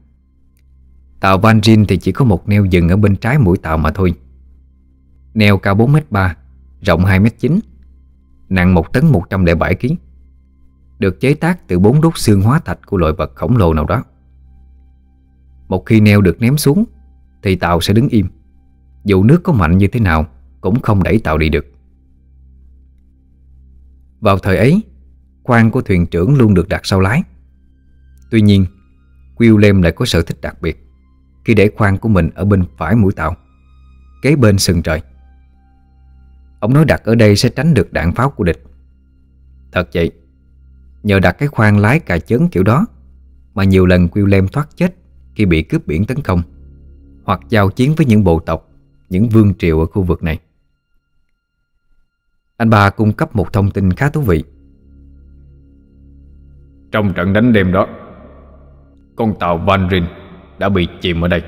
Tàu Van Rijn thì chỉ có một neo dừng ở bên trái mũi tàu mà thôi. Neo cao bốn mét ba, rộng hai mét chín, nặng một tấn một trăm lẻ bảy ki lô gam, được chế tác từ bốn đốt xương hóa thạch của loại vật khổng lồ nào đó. Một khi neo được ném xuống thì tàu sẽ đứng im, dù nước có mạnh như thế nào cũng không đẩy tàu đi được. Vào thời ấy, khoang của thuyền trưởng luôn được đặt sau lái. Tuy nhiên, Willem lại có sở thích đặc biệt khi để khoang của mình ở bên phải mũi tàu, kế bên sừng trời. Ông nói đặt ở đây sẽ tránh được đạn pháo của địch. Thật vậy, nhờ đặt cái khoang lái cà chớn kiểu đó mà nhiều lần Willem thoát chết khi bị cướp biển tấn công hoặc giao chiến với những bộ tộc, những vương triều ở khu vực này. anh ba cung cấp một thông tin khá thú vị. Trong trận đánh đêm đó, con tàu Van Rijn đã bị chìm ở đây.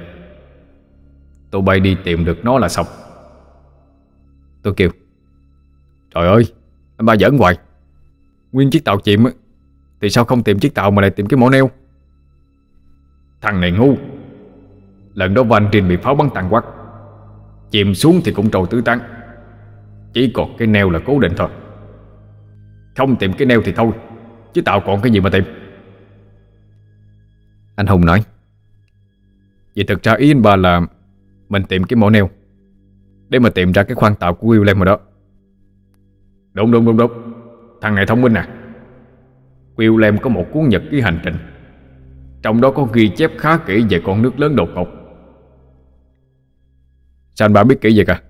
Tụi bay đi tìm được nó là xong. Tôi kêu, trời ơi, anh ba giỡn hoài. Nguyên chiếc tàu chìm á, thì sao không tìm chiếc tàu mà lại tìm cái mỏ neo? Thằng này ngu. Lần đó Van Rijn bị pháo bắn tàn quắc, chìm xuống thì cũng trồi tứ tán. Chỉ còn cái neo là cố định thôi. Không tìm cái neo thì thôi, chứ tàu còn cái gì mà tìm. Anh Hùng nói, vậy thực ra ý anh ba là mình tìm cái mỏ neo để mà tìm ra cái khoang tàu của Willem rồi đó. Đúng đúng đúng đúng. Thằng này thông minh nè. Quillem có một cuốn nhật ký hành trình, trong đó có ghi chép khá kỹ về con nước lớn đột ngột. Sao anh ba biết kỹ vậy cả?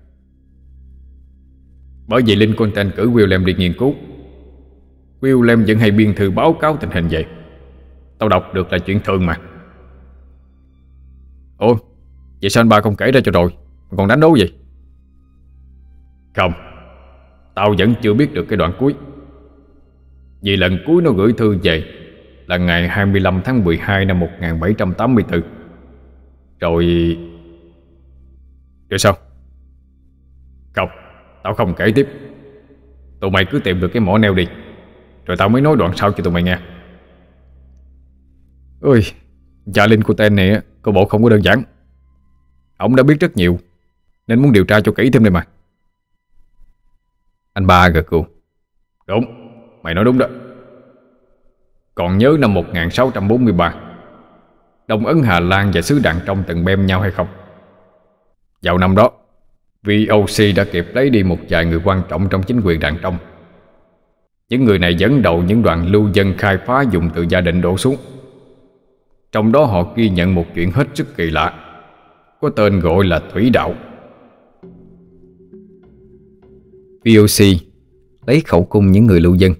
Bởi vì Lincoln cử Quillem đi nghiên cứu. Quillem vẫn hay biên thư báo cáo tình hình vậy. Tao đọc được là chuyện thường mà. Ủa, vậy sao anh ba không kể ra cho rồi mà còn đánh đố vậy? Không, tao vẫn chưa biết được cái đoạn cuối. Vì lần cuối nó gửi thư về là ngày hai mươi lăm tháng mười hai năm một nghìn bảy trăm tám mươi tư. Rồi... Rồi sao? Không, tao không kể tiếp. Tụi mày cứ tìm được cái mỏ neo đi, rồi tao mới nói đoạn sau cho tụi mày nghe. Ôi, cha Lincoten này cô bộ không có đơn giản. Ông đã biết rất nhiều nên muốn điều tra cho kỹ thêm đây mà. Anh ba gật gù, đúng, mày nói đúng đó. Còn nhớ năm một nghìn sáu trăm bốn mươi ba, Đông Ấn Hà Lan và xứ Đàn Trong từng bem nhau hay không? Vào năm đó, vê o xê đã kịp lấy đi một vài người quan trọng trong chính quyền Đàn Trong. Những người này dẫn đầu những đoàn lưu dân khai phá vùng từ Gia Định đổ xuống. Trong đó họ ghi nhận một chuyện hết sức kỳ lạ, có tên gọi là Thủy Đạo. vê o xê lấy khẩu cung những người lưu dân.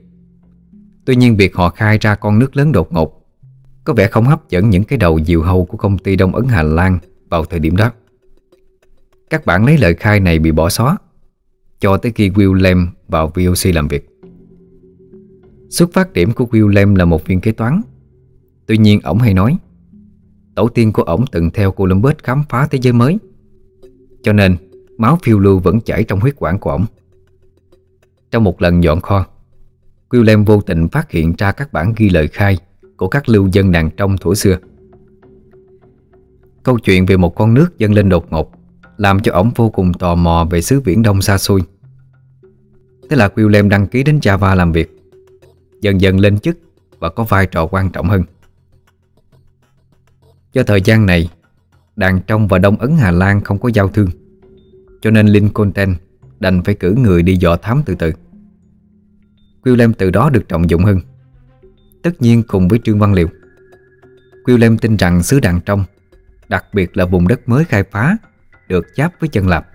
Tuy nhiên việc họ khai ra con nước lớn đột ngột có vẻ không hấp dẫn những cái đầu diều hâu của công ty Đông Ấn Hà Lan vào thời điểm đó. Các bản lấy lời khai này bị bỏ xóa cho tới khi Willem vào vê o xê làm việc. Xuất phát điểm của Willem là một viên kế toán. Tuy nhiên ổng hay nói tổ tiên của ổng từng theo Columbus khám phá thế giới mới, cho nên máu phiêu lưu vẫn chảy trong huyết quản của ổng. Trong một lần dọn kho, Quillem vô tình phát hiện ra các bản ghi lời khai của các lưu dân Đàn Trong thuở xưa. Câu chuyện về một con nước dâng lên đột ngột làm cho ổng vô cùng tò mò về xứ Viễn Đông xa xôi. Thế là Quillem đăng ký đến Java làm việc, dần dần lên chức và có vai trò quan trọng hơn. Do thời gian này, Đàn Trong và Đông Ấn Hà Lan không có giao thương, cho nên Lincoln đành phải cử người đi dò thám từ từ. Quillem từ đó được trọng dụng hơn. Tất nhiên cùng với Trương Văn Liễu, Quillem tin rằng xứ Đàn Trong, đặc biệt là vùng đất mới khai phá được giáp với Chân Lạp,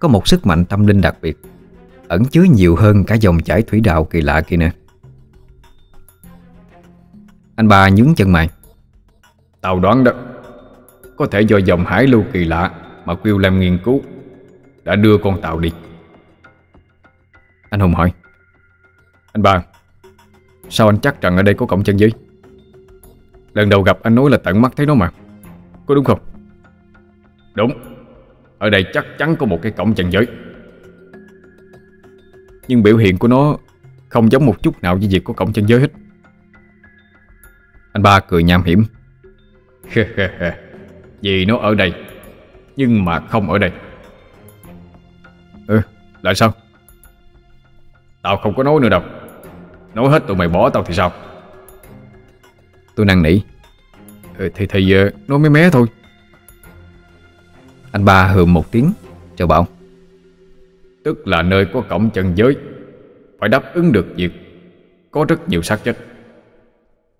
có một sức mạnh tâm linh đặc biệt, ẩn chứa nhiều hơn cả dòng chảy thủy đạo kỳ lạ kia nữa. Anh ba nhướng chân mày, tao đoán đó, có thể do dòng hải lưu kỳ lạ mà Quillem nghiên cứu đã đưa con tàu đi. Anh Hùng hỏi, anh ba, sao anh chắc rằng ở đây có cổng chân dưới? Lần đầu gặp anh nói là tận mắt thấy nó mà, có đúng không? Đúng, ở đây chắc chắn có một cái cổng chân giới. Nhưng biểu hiện của nó không giống một chút nào với việc có cổng chân giới hết. Anh ba cười nham hiểm. Vì nó ở đây, nhưng mà không ở đây. Ừ, là sao? Tao không có nói nữa đâu. Nói hết tụi mày bỏ tao thì sao? Tôi năn nỉ. Ừ, Thì thì nói mé mé thôi. Anh ba hừ một tiếng rồi bảo, tức là nơi có cổng chân giới phải đáp ứng được việc có rất nhiều xác chết.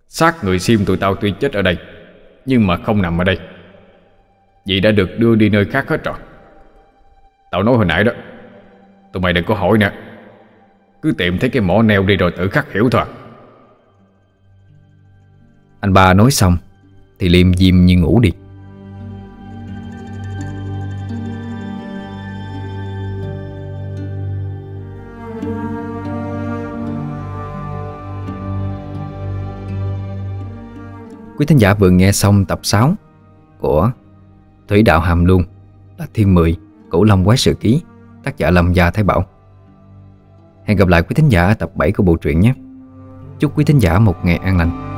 Xác người Sim tụi tao tuy chết ở đây nhưng mà không nằm ở đây, vì đã được đưa đi nơi khác hết rồi. Tao nói hồi nãy đó, tụi mày đừng có hỏi nè, cứ tìm thấy cái mỏ neo đi rồi tự khắc hiểu thôi. Anh ba nói xong thì liêm diêm như ngủ đi. Quý thính giả vừa nghe xong tập sáu của Thủy Đạo Hàm Luông là Thiên Mười Cửu Long Quái Sự Ký, tác giả Lâm Gia Thái Bảo. Hẹn gặp lại quý thính giả ở tập bảy của bộ truyện nhé. Chúc quý thính giả một ngày an lành.